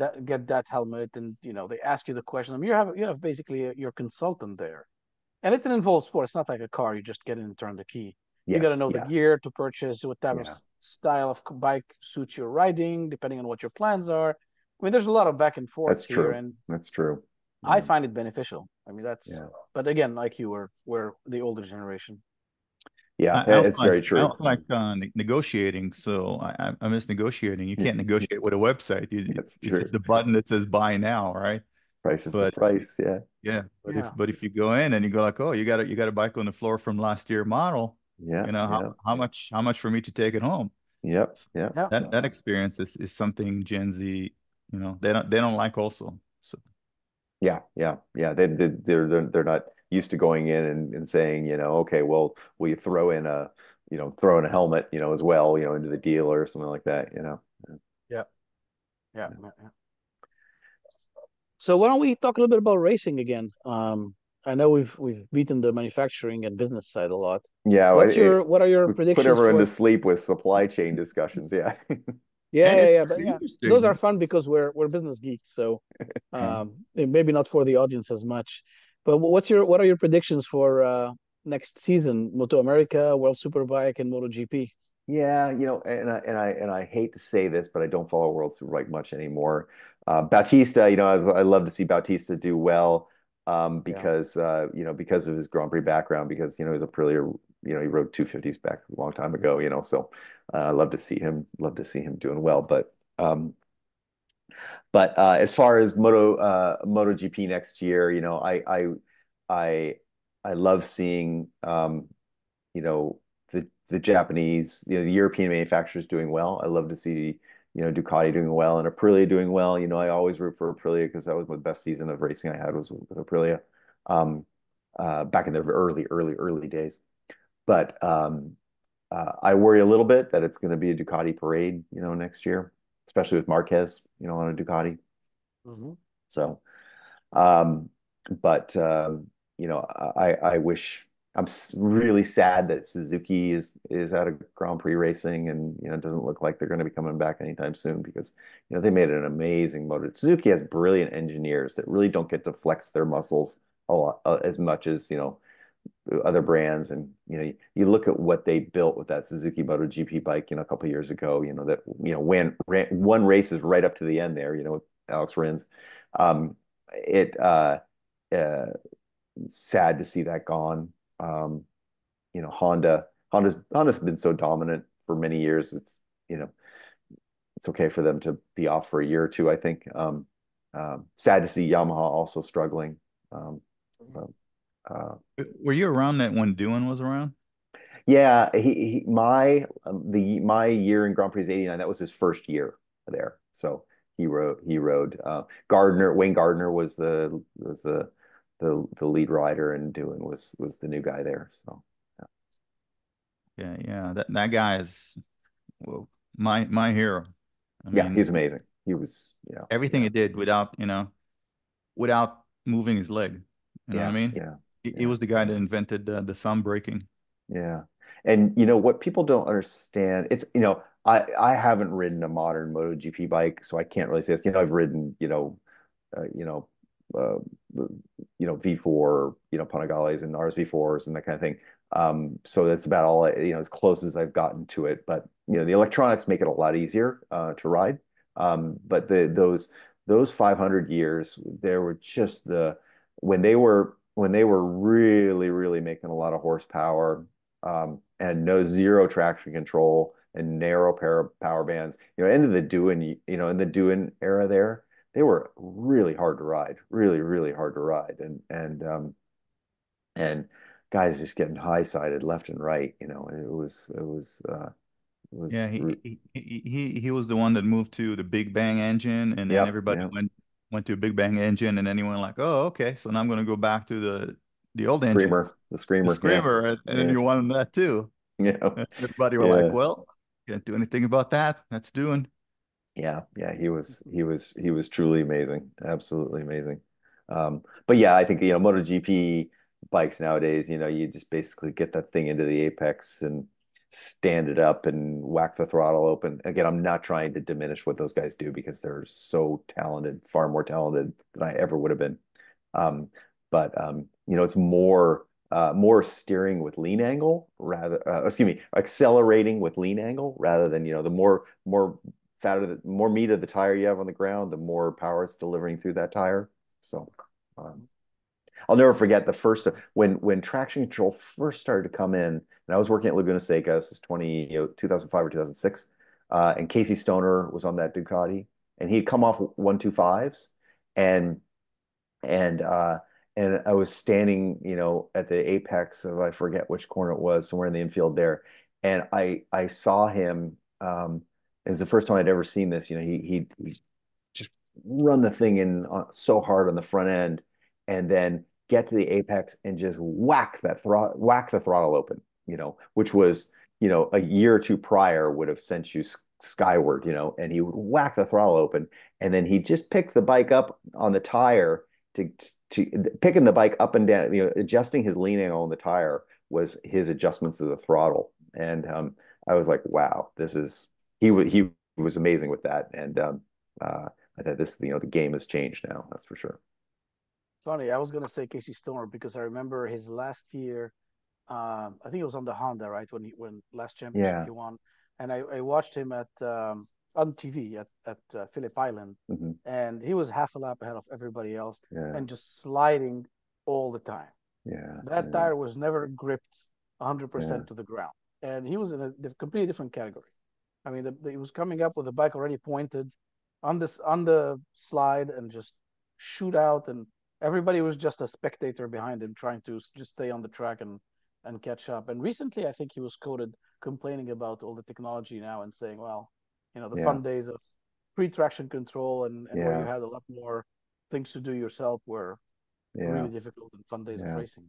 that, get that helmet. And, you know, they ask you the question. I mean, you have basically your consultant there. And it's an involved sport. It's not like a car. You just get in and turn the key. Yes, you got to know the gear to purchase, what type of style of bike suits you're riding, depending on what your plans are. I mean, there's a lot of back and forth here. And that's true. Yeah. I find it beneficial. I mean, that's, but again, like you we're the older generation. Yeah, it's very true. I don't like negotiating, so I miss negotiating. You can't negotiate with a website. It's the button that says buy now, right? Price is the price, But if you go in and you go like, oh, you got a bike on the floor from last year model, how much for me to take it home? That experience is something Gen Z, you know, they don't like also. So they're not used to going in and saying, you know, okay, well, will you throw in a helmet, you know, as well, you know, into the dealer or something like that, you know? So why don't we talk a little bit about racing again? I know we've beaten the manufacturing and business side a lot. Yeah. What are your predictions? Put everyone to sleep with supply chain discussions. Yeah. Those are fun because we're business geeks, so maybe not for the audience as much. But what are your predictions for next season? Moto America, World Superbike, and MotoGP. Yeah, you know, and I hate to say this, but I don't follow World Superbike much anymore. Bautista, you know, I love to see Bautista do well because of his Grand Prix background, because, you know, he's a Aprilia, you know, he rode 250s back a long time ago, you know, so I love to see him doing well. But as far as MotoGP next year, you know, I love seeing you know, the Japanese, you know, the European manufacturers doing well. I love to see, you know, Ducati doing well and Aprilia doing well. You know, I always root for Aprilia because that was the best season of racing I had was with Aprilia back in the early days. But I worry a little bit that it's going to be a Ducati parade, you know, next year, especially with Marquez, you know, on a Ducati. Mm-hmm. So, you know, I wish. I'm really sad that Suzuki is out of Grand Prix racing, and, you know, it doesn't look like they're going to be coming back anytime soon, because, you know, they made an amazing motor. Suzuki has brilliant engineers that really don't get to flex their muscles a lot, as much as, you know, other brands. And, you know, you look at what they built with that Suzuki MotoGP bike, you know, a couple of years ago, you know, that, you know, when one race is right up to the end there, you know, with Alex Rins, sad to see that gone. You know, Honda's been so dominant for many years. It's, you know, it's okay for them to be off for a year or two, I think. Sad to see Yamaha also struggling. Were you around that when Doohan was around? Yeah, my year in Grand Prix '89, that was his first year there. So he rode Gardner. Wayne Gardner was the lead rider, and Doohan was the new guy there. So yeah, yeah, that guy is my hero. I mean, yeah, he's amazing. He was, you know, everything he did without moving his leg. You know what I mean? Yeah. He was the guy that invented the thumb braking. Yeah. And, you know, what people don't understand, it's, you know, I haven't ridden a modern MotoGP bike, so I can't really say this. You know, I've ridden, V4, you know, Panigales and RSV4s and that kind of thing. So that's about all, you know, as close as I've gotten to it. But, you know, the electronics make it a lot easier to ride. But those 500 years, there were just when they were really, really making a lot of horsepower, and zero traction control and narrow power bands, you know, into the Doohan, you know, in the Doohan era there, they were really hard to ride, really, really hard to ride. And guys just getting high-sided left and right, you know, and it was yeah, he was the one that moved to the Big Bang engine, and then everybody went to a Big Bang engine, and anyone like, oh, okay, so now I'm going to go back to the old Screamer engine. The Screamer. Yeah. And you wanted that too. Yeah. Everybody were like, well, can't do anything about that. That's Doohan. Yeah. Yeah. He was truly amazing. Absolutely amazing. But yeah, I think, you know, MotoGP bikes nowadays, you know, you just basically get that thing into the apex and stand it up and whack the throttle open. Again, I'm not trying to diminish what those guys do, because they're so talented, far more talented than I ever would have been. You know, it's more steering with lean angle accelerating with lean angle rather than, you know, the more meat of the tire you have on the ground, the more power it's delivering through that tire. So I'll never forget the first, when traction control first started to come in, and I was working at Laguna Seca. This is 2005 or 2006, and Casey Stoner was on that Ducati, and he had come off 125s, and I was standing, you know, at the apex of, I forget which corner it was, somewhere in the infield there, and I saw him. It was the first time I'd ever seen this. You know, he just run the thing in so hard on the front end, and then get to the apex and just whack the throttle open, you know, which was, you know, a year or two prior would have sent you skyward, you know, and he would whack the throttle open. And then he just picked the bike up on the tire picking the bike up and down, you know, adjusting his lean angle on the tire was his adjustments to the throttle. And I was like, wow, he was amazing with that. And I thought this, you know, the game has changed now, that's for sure. Funny, I was going to say Casey Stoner, because I remember his last year, I think it was on the Honda, right, when last championship he won. And I watched him at on TV at Phillip Island, and he was half a lap ahead of everybody else and just sliding all the time. Yeah, that tire was never gripped 100% to the ground. And he was in a completely different category. I mean, he was coming up with the bike already pointed on the slide and just shoot out, and everybody was just a spectator behind him, trying to just stay on the track and catch up. And recently, I think he was quoted complaining about all the technology now and saying, well, you know, the fun days of pre-traction control and where you had a lot more things to do yourself were really difficult, and fun days of racing.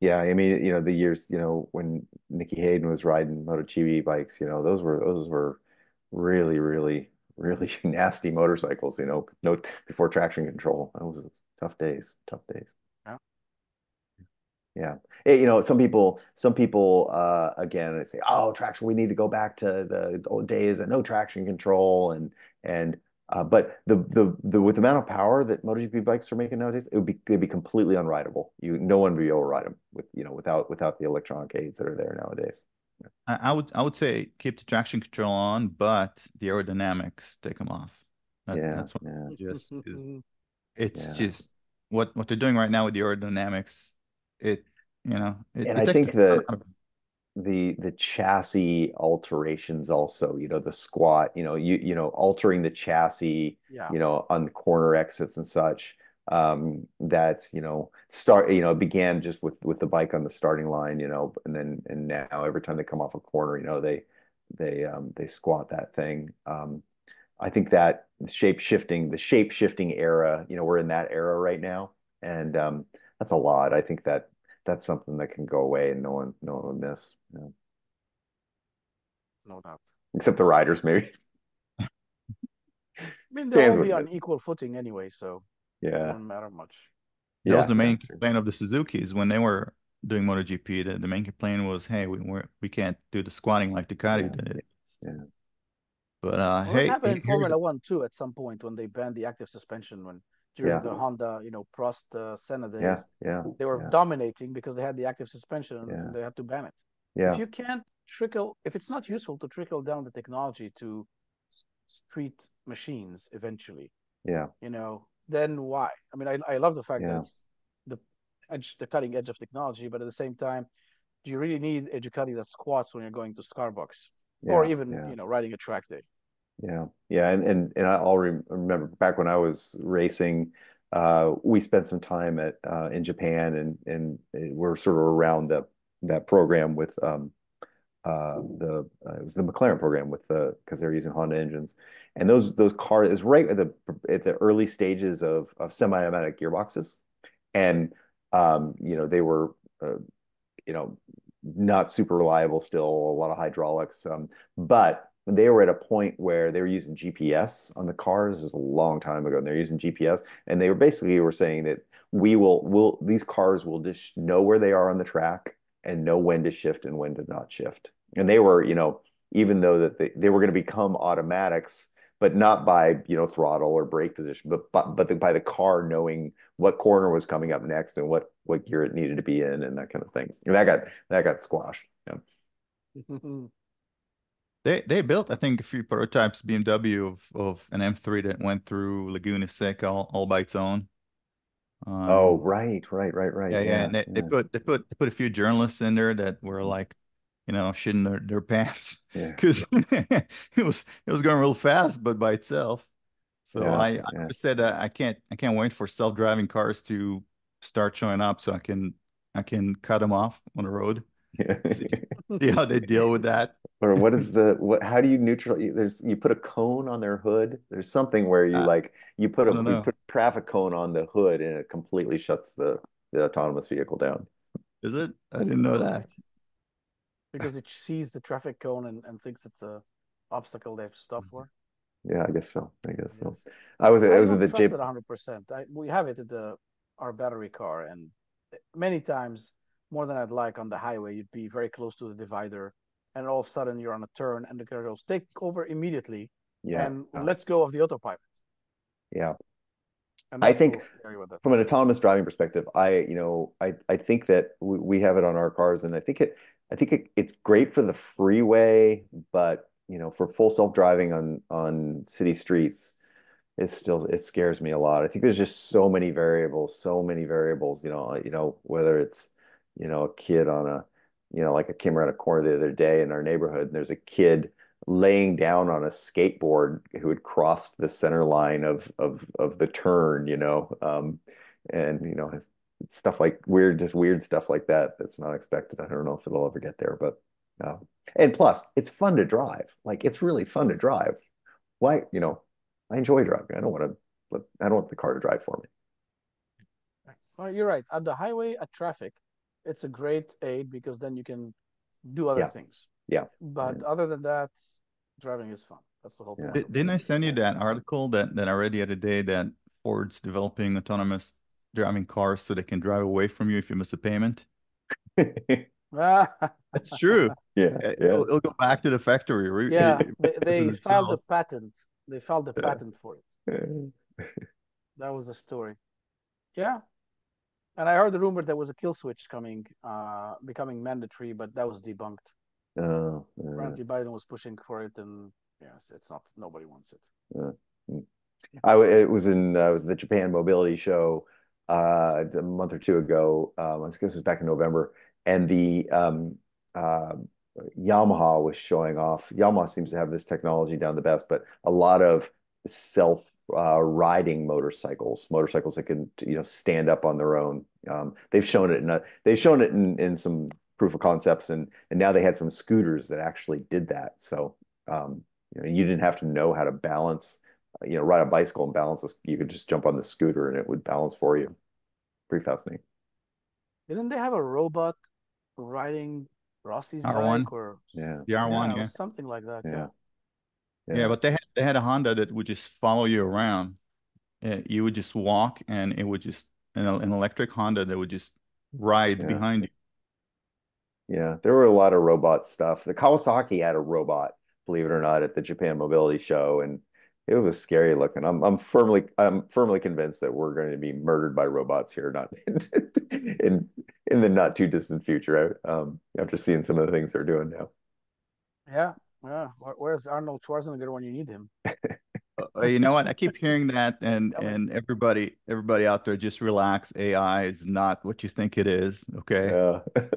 Yeah, I mean, you know, the years, you know, when Nikki Hayden was riding MotoGP bikes, you know, those were really, really, really nasty motorcycles, you know, before traction control. That was tough days. Yeah. It, you know, some people again, they say, oh, traction, we need to go back to the old days and no traction control. And But with the amount of power that MotoGP bikes are making nowadays, they'd be completely unrideable. No one would be able to ride them without the electronic aids that are there nowadays. Yeah. I would say keep the traction control on, but the aerodynamics, take them off. That's what it's just what they're doing right now with the aerodynamics. I think the chassis alterations also, the squat, altering the chassis, on the corner exits and such, began just with the bike on the starting line, and now every time they come off a corner, they squat that thing. I think that the shape shifting era, we're in that era right now. And, that's a lot. I think that's something that can go away and no one will miss. Yeah. No doubt. Except the riders, maybe. I mean, they'll be on equal footing anyway, so it doesn't matter much. That was the main complaint of the Suzukis when they were doing MotoGP. The main complaint was, hey, we can't do the squatting like Ducati did. Yeah. But it happened in Formula One too at some point when they banned the active suspension during the Honda, Prost Senna days. They were dominating because they had the active suspension and they had to ban it. Yeah. If you can't if it's not useful to trickle down the technology to street machines eventually, then why? I mean, I love the fact that it's the cutting edge of technology, but at the same time, do you really need a Ducati that squats when you're going to Starbucks or even, riding a track day? And I'll remember back when I was racing, we spent some time in Japan, and we're sort of around that program with it was the McLaren program because they're using Honda engines, and those cars, it was right at the early stages of semi-automatic gearboxes, and they were not super reliable still, a lot of hydraulics, but they were at a point where they were using GPS on the cars. This is a long time ago, and they're using GPS, and they were basically saying that these cars will just know where they are on the track and know when to shift and when to not shift. And they were, even though that they were going to become automatics, but not by throttle or brake position, but by the car knowing what corner was coming up next and what gear it needed to be in and that kind of thing. And that got squashed. Yeah. They built, I think, a few prototypes BMW of an M3 that went through Laguna Seca all by its own. Right. Yeah. And they put a few journalists in there that were like, shitting their pants because it was going real fast, but by itself. So I just said I can't wait for self-driving cars to start showing up, so I can cut them off on the road. See how they deal with that. Or how do you neutralize? You put a cone on their hood. There's something where you put a traffic cone on the hood and it completely shuts the autonomous vehicle down. Is it? I didn't know that. Because it sees the traffic cone and thinks it's an obstacle they have to stop for. Yeah, I guess so. I was at the trust it 100%. We have it at our battery car, and many times, more than I'd like, on the highway, you'd be very close to the divider, and all of a sudden you're on a turn, and the car goes, take over immediately, and let's go of the autopilot. Yeah, I think from an autonomous driving perspective, I think that we have it on our cars, and I think it's great for the freeway, but for full self-driving on city streets, it scares me a lot. I think there's just so many variables, whether it's a kid on I came around a corner the other day in our neighborhood, and there's a kid laying down on a skateboard who had crossed the center line of the turn, and stuff like weird stuff like that. That's not expected. I don't know if it'll ever get there, but and plus it's fun to drive. Like, it's really fun to drive. Why, I enjoy driving. I don't want the car to drive for me. Well, you're right. On the highway, at traffic, it's a great aid because then you can do other things. Yeah. But other than that, driving is fun. That's the whole point. Didn't I send you that article that I read the other day that Ford's developing autonomous driving cars so they can drive away from you if you miss a payment? That's true. It'll go back to the factory. They filed a patent They filed a patent for it. That was the story. Yeah. And I heard the rumor there was a kill switch coming, becoming mandatory, but that was debunked. Randy Biden was pushing for it, and yes, it's not. Nobody wants it. It was the Japan Mobility Show a month or two ago. I guess it was back in November, and the Yamaha was showing off. Yamaha seems to have this technology down the best, but a lot of self-riding motorcycles that can stand up on their own. They've shown it in in some proof of concepts, and now they had some scooters that actually did that. So you didn't have to know how to balance, ride a bicycle and balance. You could just jump on the scooter and it would balance for you. Pretty fascinating. Didn't they have a robot riding Rossi's R1 bike or the R1, yeah, something like that? Yeah. Yeah, but they had a Honda that would just follow you around. You would just walk, and it would just an electric Honda that would just ride behind you. Yeah, there were a lot of robot stuff. The Kawasaki had a robot, believe it or not, at the Japan Mobility Show, and it was scary looking. I'm firmly convinced that we're going to be murdered by robots here, not in the not too distant future. After seeing some of the things they're doing now. Yeah. Yeah, where's Arnold Schwarzenegger when you need him? You know what? I keep hearing that, and everybody out there, just relax. AI is not what you think it is. Okay.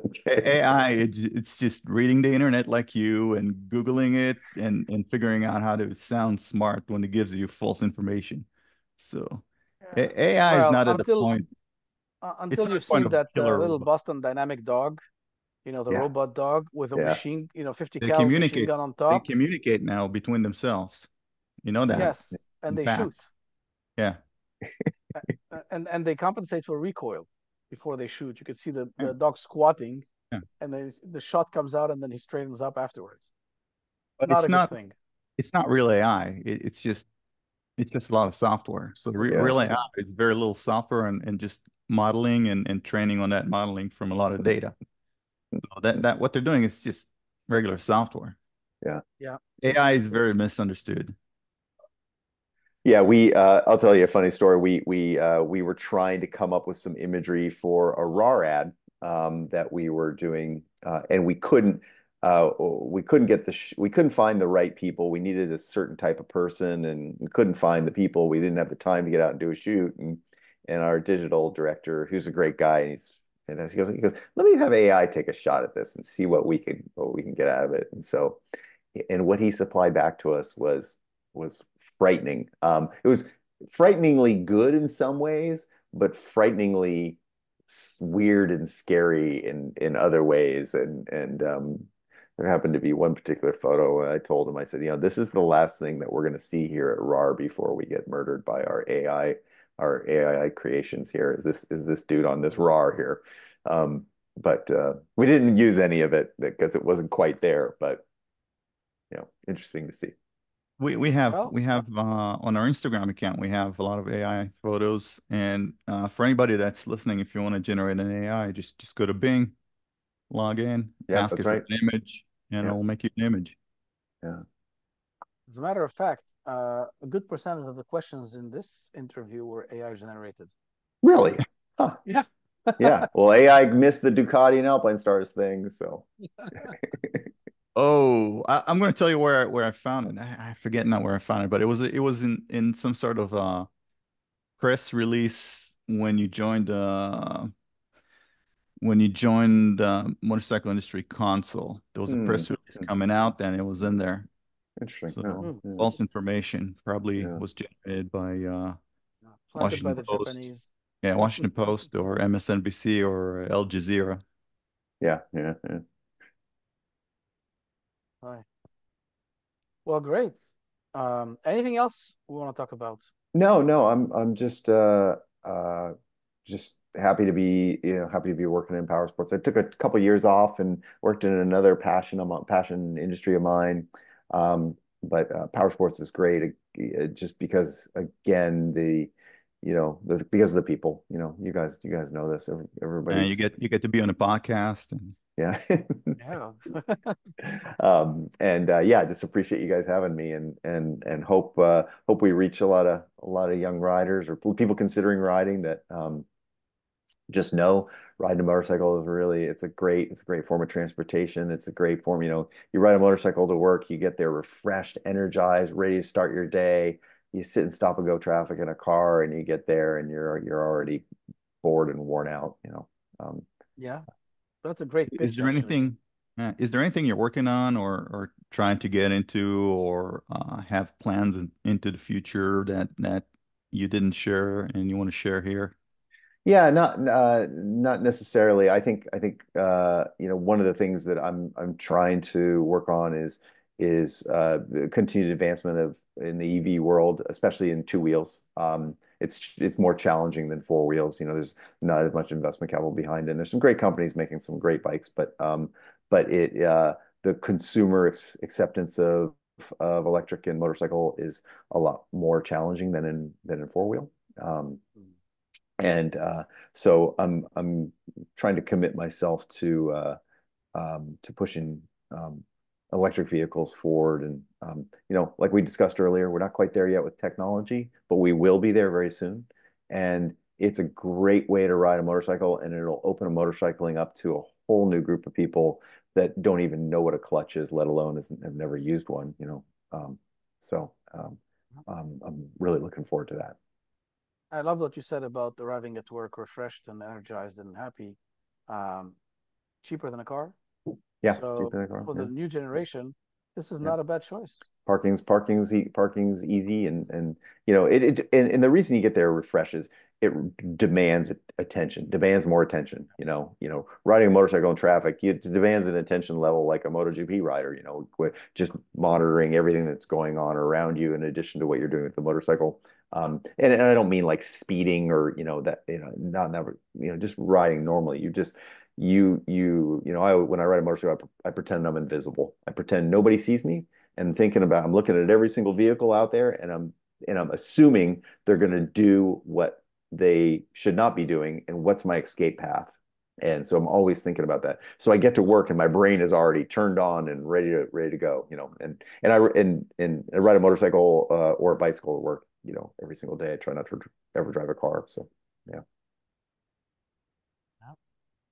Okay. AI, it's just reading the internet like you, and Googling it, and figuring out how to sound smart when it gives you false information. So AI is not at the point. Until you see that little Boston Dynamic dog. The robot dog with a machine, 50 cal machine gun on top. They communicate now between themselves. You know that. Yes, and they shoot. Yeah. and they compensate for recoil before they shoot. You can see the dog squatting, and the shot comes out, and then he straightens up afterwards. But it's not a good thing. It's not real AI. It's just a lot of software. So real AI is very little software, and just modeling and training on that modeling from a lot of data. No, that what they're doing is just regular software. Yeah. AI is very misunderstood. Yeah, I'll tell you a funny story. We were trying to come up with some imagery for a RAW ad that we were doing, and we couldn't find the right people. We needed a certain type of person, and we couldn't find the people. We didn't have the time to get out and do a shoot, and our digital director, who's a great guy, and he's fantastic. He goes, let me have AI take a shot at this and see what we can get out of it. And so, what he supplied back to us was frightening. It was frighteningly good in some ways, but frighteningly weird and scary in other ways. And there happened to be one particular photo. I told him, I said, this is the last thing that we're going to see here at RAR before we get murdered by our AI creations here is this dude on this RAR here. But we didn't use any of it because it wasn't quite there, but interesting to see. We have on our Instagram account, we have a lot of AI photos, and for anybody that's listening, if you want to generate an AI, just go to Bing, log in, ask it for an image, and it'll make you an image. Yeah. As a matter of fact, a good percentage of the questions in this interview were AI generated. Really? Huh. Yeah. Yeah. Well, AI missed the Ducati and Alpine Stars thing, so. I'm going to tell you where I found it. I forget now where I found it, but it was in some sort of press release when you joined Motorcycle Industry Council. There was a press release coming out, and it was in there. Interesting. So, false information probably was generated by Washington Post. Japanese. Yeah, Washington Post or MSNBC or Al Jazeera. Yeah. Hi. Well, great. Anything else we want to talk about? No. I'm just happy to be working in power sports. I took a couple years off and worked in another passion industry of mine. But power sports is great, just because, again, because of the people, you guys know this, everybody. Yeah, you get to be on a podcast, and Yeah. Yeah, just appreciate you guys having me, and hope we reach a lot of young riders or people considering riding that just know riding a motorcycle is really, it's a great form of transportation. It's a great form, you know, you ride a motorcycle to work, you get there refreshed, energized, ready to start your day. You sit in stop and go traffic in a car and you get there and you're already bored and worn out, you know? Yeah. That's a great pitch. Is there anything you're working on or trying to get into or have plans into the future that you didn't share and you want to share here? Yeah, not necessarily. I think you know, one of the things that I'm trying to work on is continued advancement in the EV world, especially in two wheels. It's more challenging than four wheels. You know, there's not as much investment capital behind it. And there's some great companies making some great bikes, but the consumer acceptance of electric and motorcycle is a lot more challenging than in four wheel. So I'm trying to commit myself to pushing electric vehicles forward. And, you know, like we discussed earlier, we're not quite there yet with technology, but we will be there very soon. And it's a great way to ride a motorcycle, and it'll open a motorcycling up to a whole new group of people that don't even know what a clutch is, let alone have never used one, you know? So I'm really looking forward to that. I love what you said about arriving at work refreshed and energized and happy, cheaper than a car. Yeah. So for the new generation, this is not a bad choice. Parking's easy, and you know it. And the reason you get there refreshes. It demands more attention. You know, riding a motorcycle in traffic, it demands an attention level like a MotoGP rider. You know, just monitoring everything that's going on around you in addition to what you're doing with the motorcycle. And I don't mean like speeding or just riding normally. When I ride a motorcycle, I pretend I'm invisible. I pretend nobody sees me, and I'm looking at every single vehicle out there, and I'm assuming they're going to do what they should not be doing, and what's my escape path. And so I'm always thinking about that. So I get to work, and my brain is already turned on and ready to go. You know, and I ride a motorcycle or a bicycle to work. You know, every single day. I try not to ever drive a car. So yeah.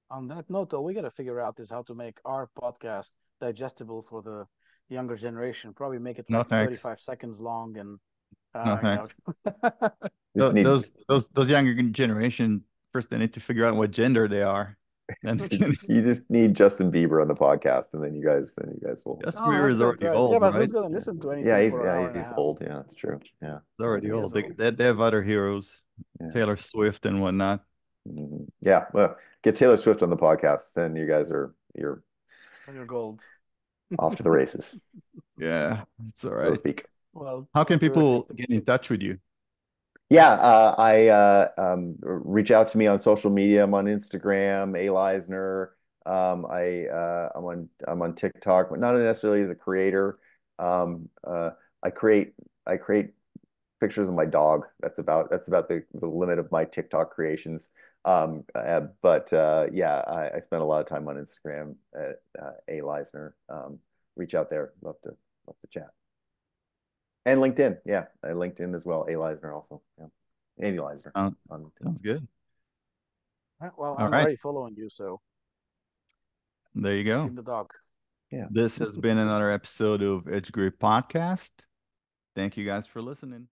On that note, though, we got to figure out how to make our podcast digestible for the younger generation. Probably make it like 35 seconds long, and those younger generation, first they need to figure out what gender they are. And you just need Justin Bieber on the podcast, and then you guys will. Justin Bieber is already old. Yeah, but who's going to listen to anything? Yeah, he's old. Yeah, that's true. Yeah, he's already old. They have other heroes, Taylor Swift and whatnot. Yeah, well, get Taylor Swift on the podcast, then you guys are your gold off to the races. Yeah, it's all right. Well, how can people get in touch with you? Yeah, I reach out to me on social media. I'm on Instagram, A Leisner. I'm on TikTok, but not necessarily as a creator. I create pictures of my dog. That's about the limit of my TikTok creations. I spend a lot of time on Instagram at A Leisner. Reach out there. Love to chat. And LinkedIn. Yeah. LinkedIn as well. A Leisner also. Yeah. Andy Leisner. Sounds good. Well, I'm already following you. So there you go. The dog. Yeah. This has been another episode of Edge Grip Podcast. Thank you guys for listening.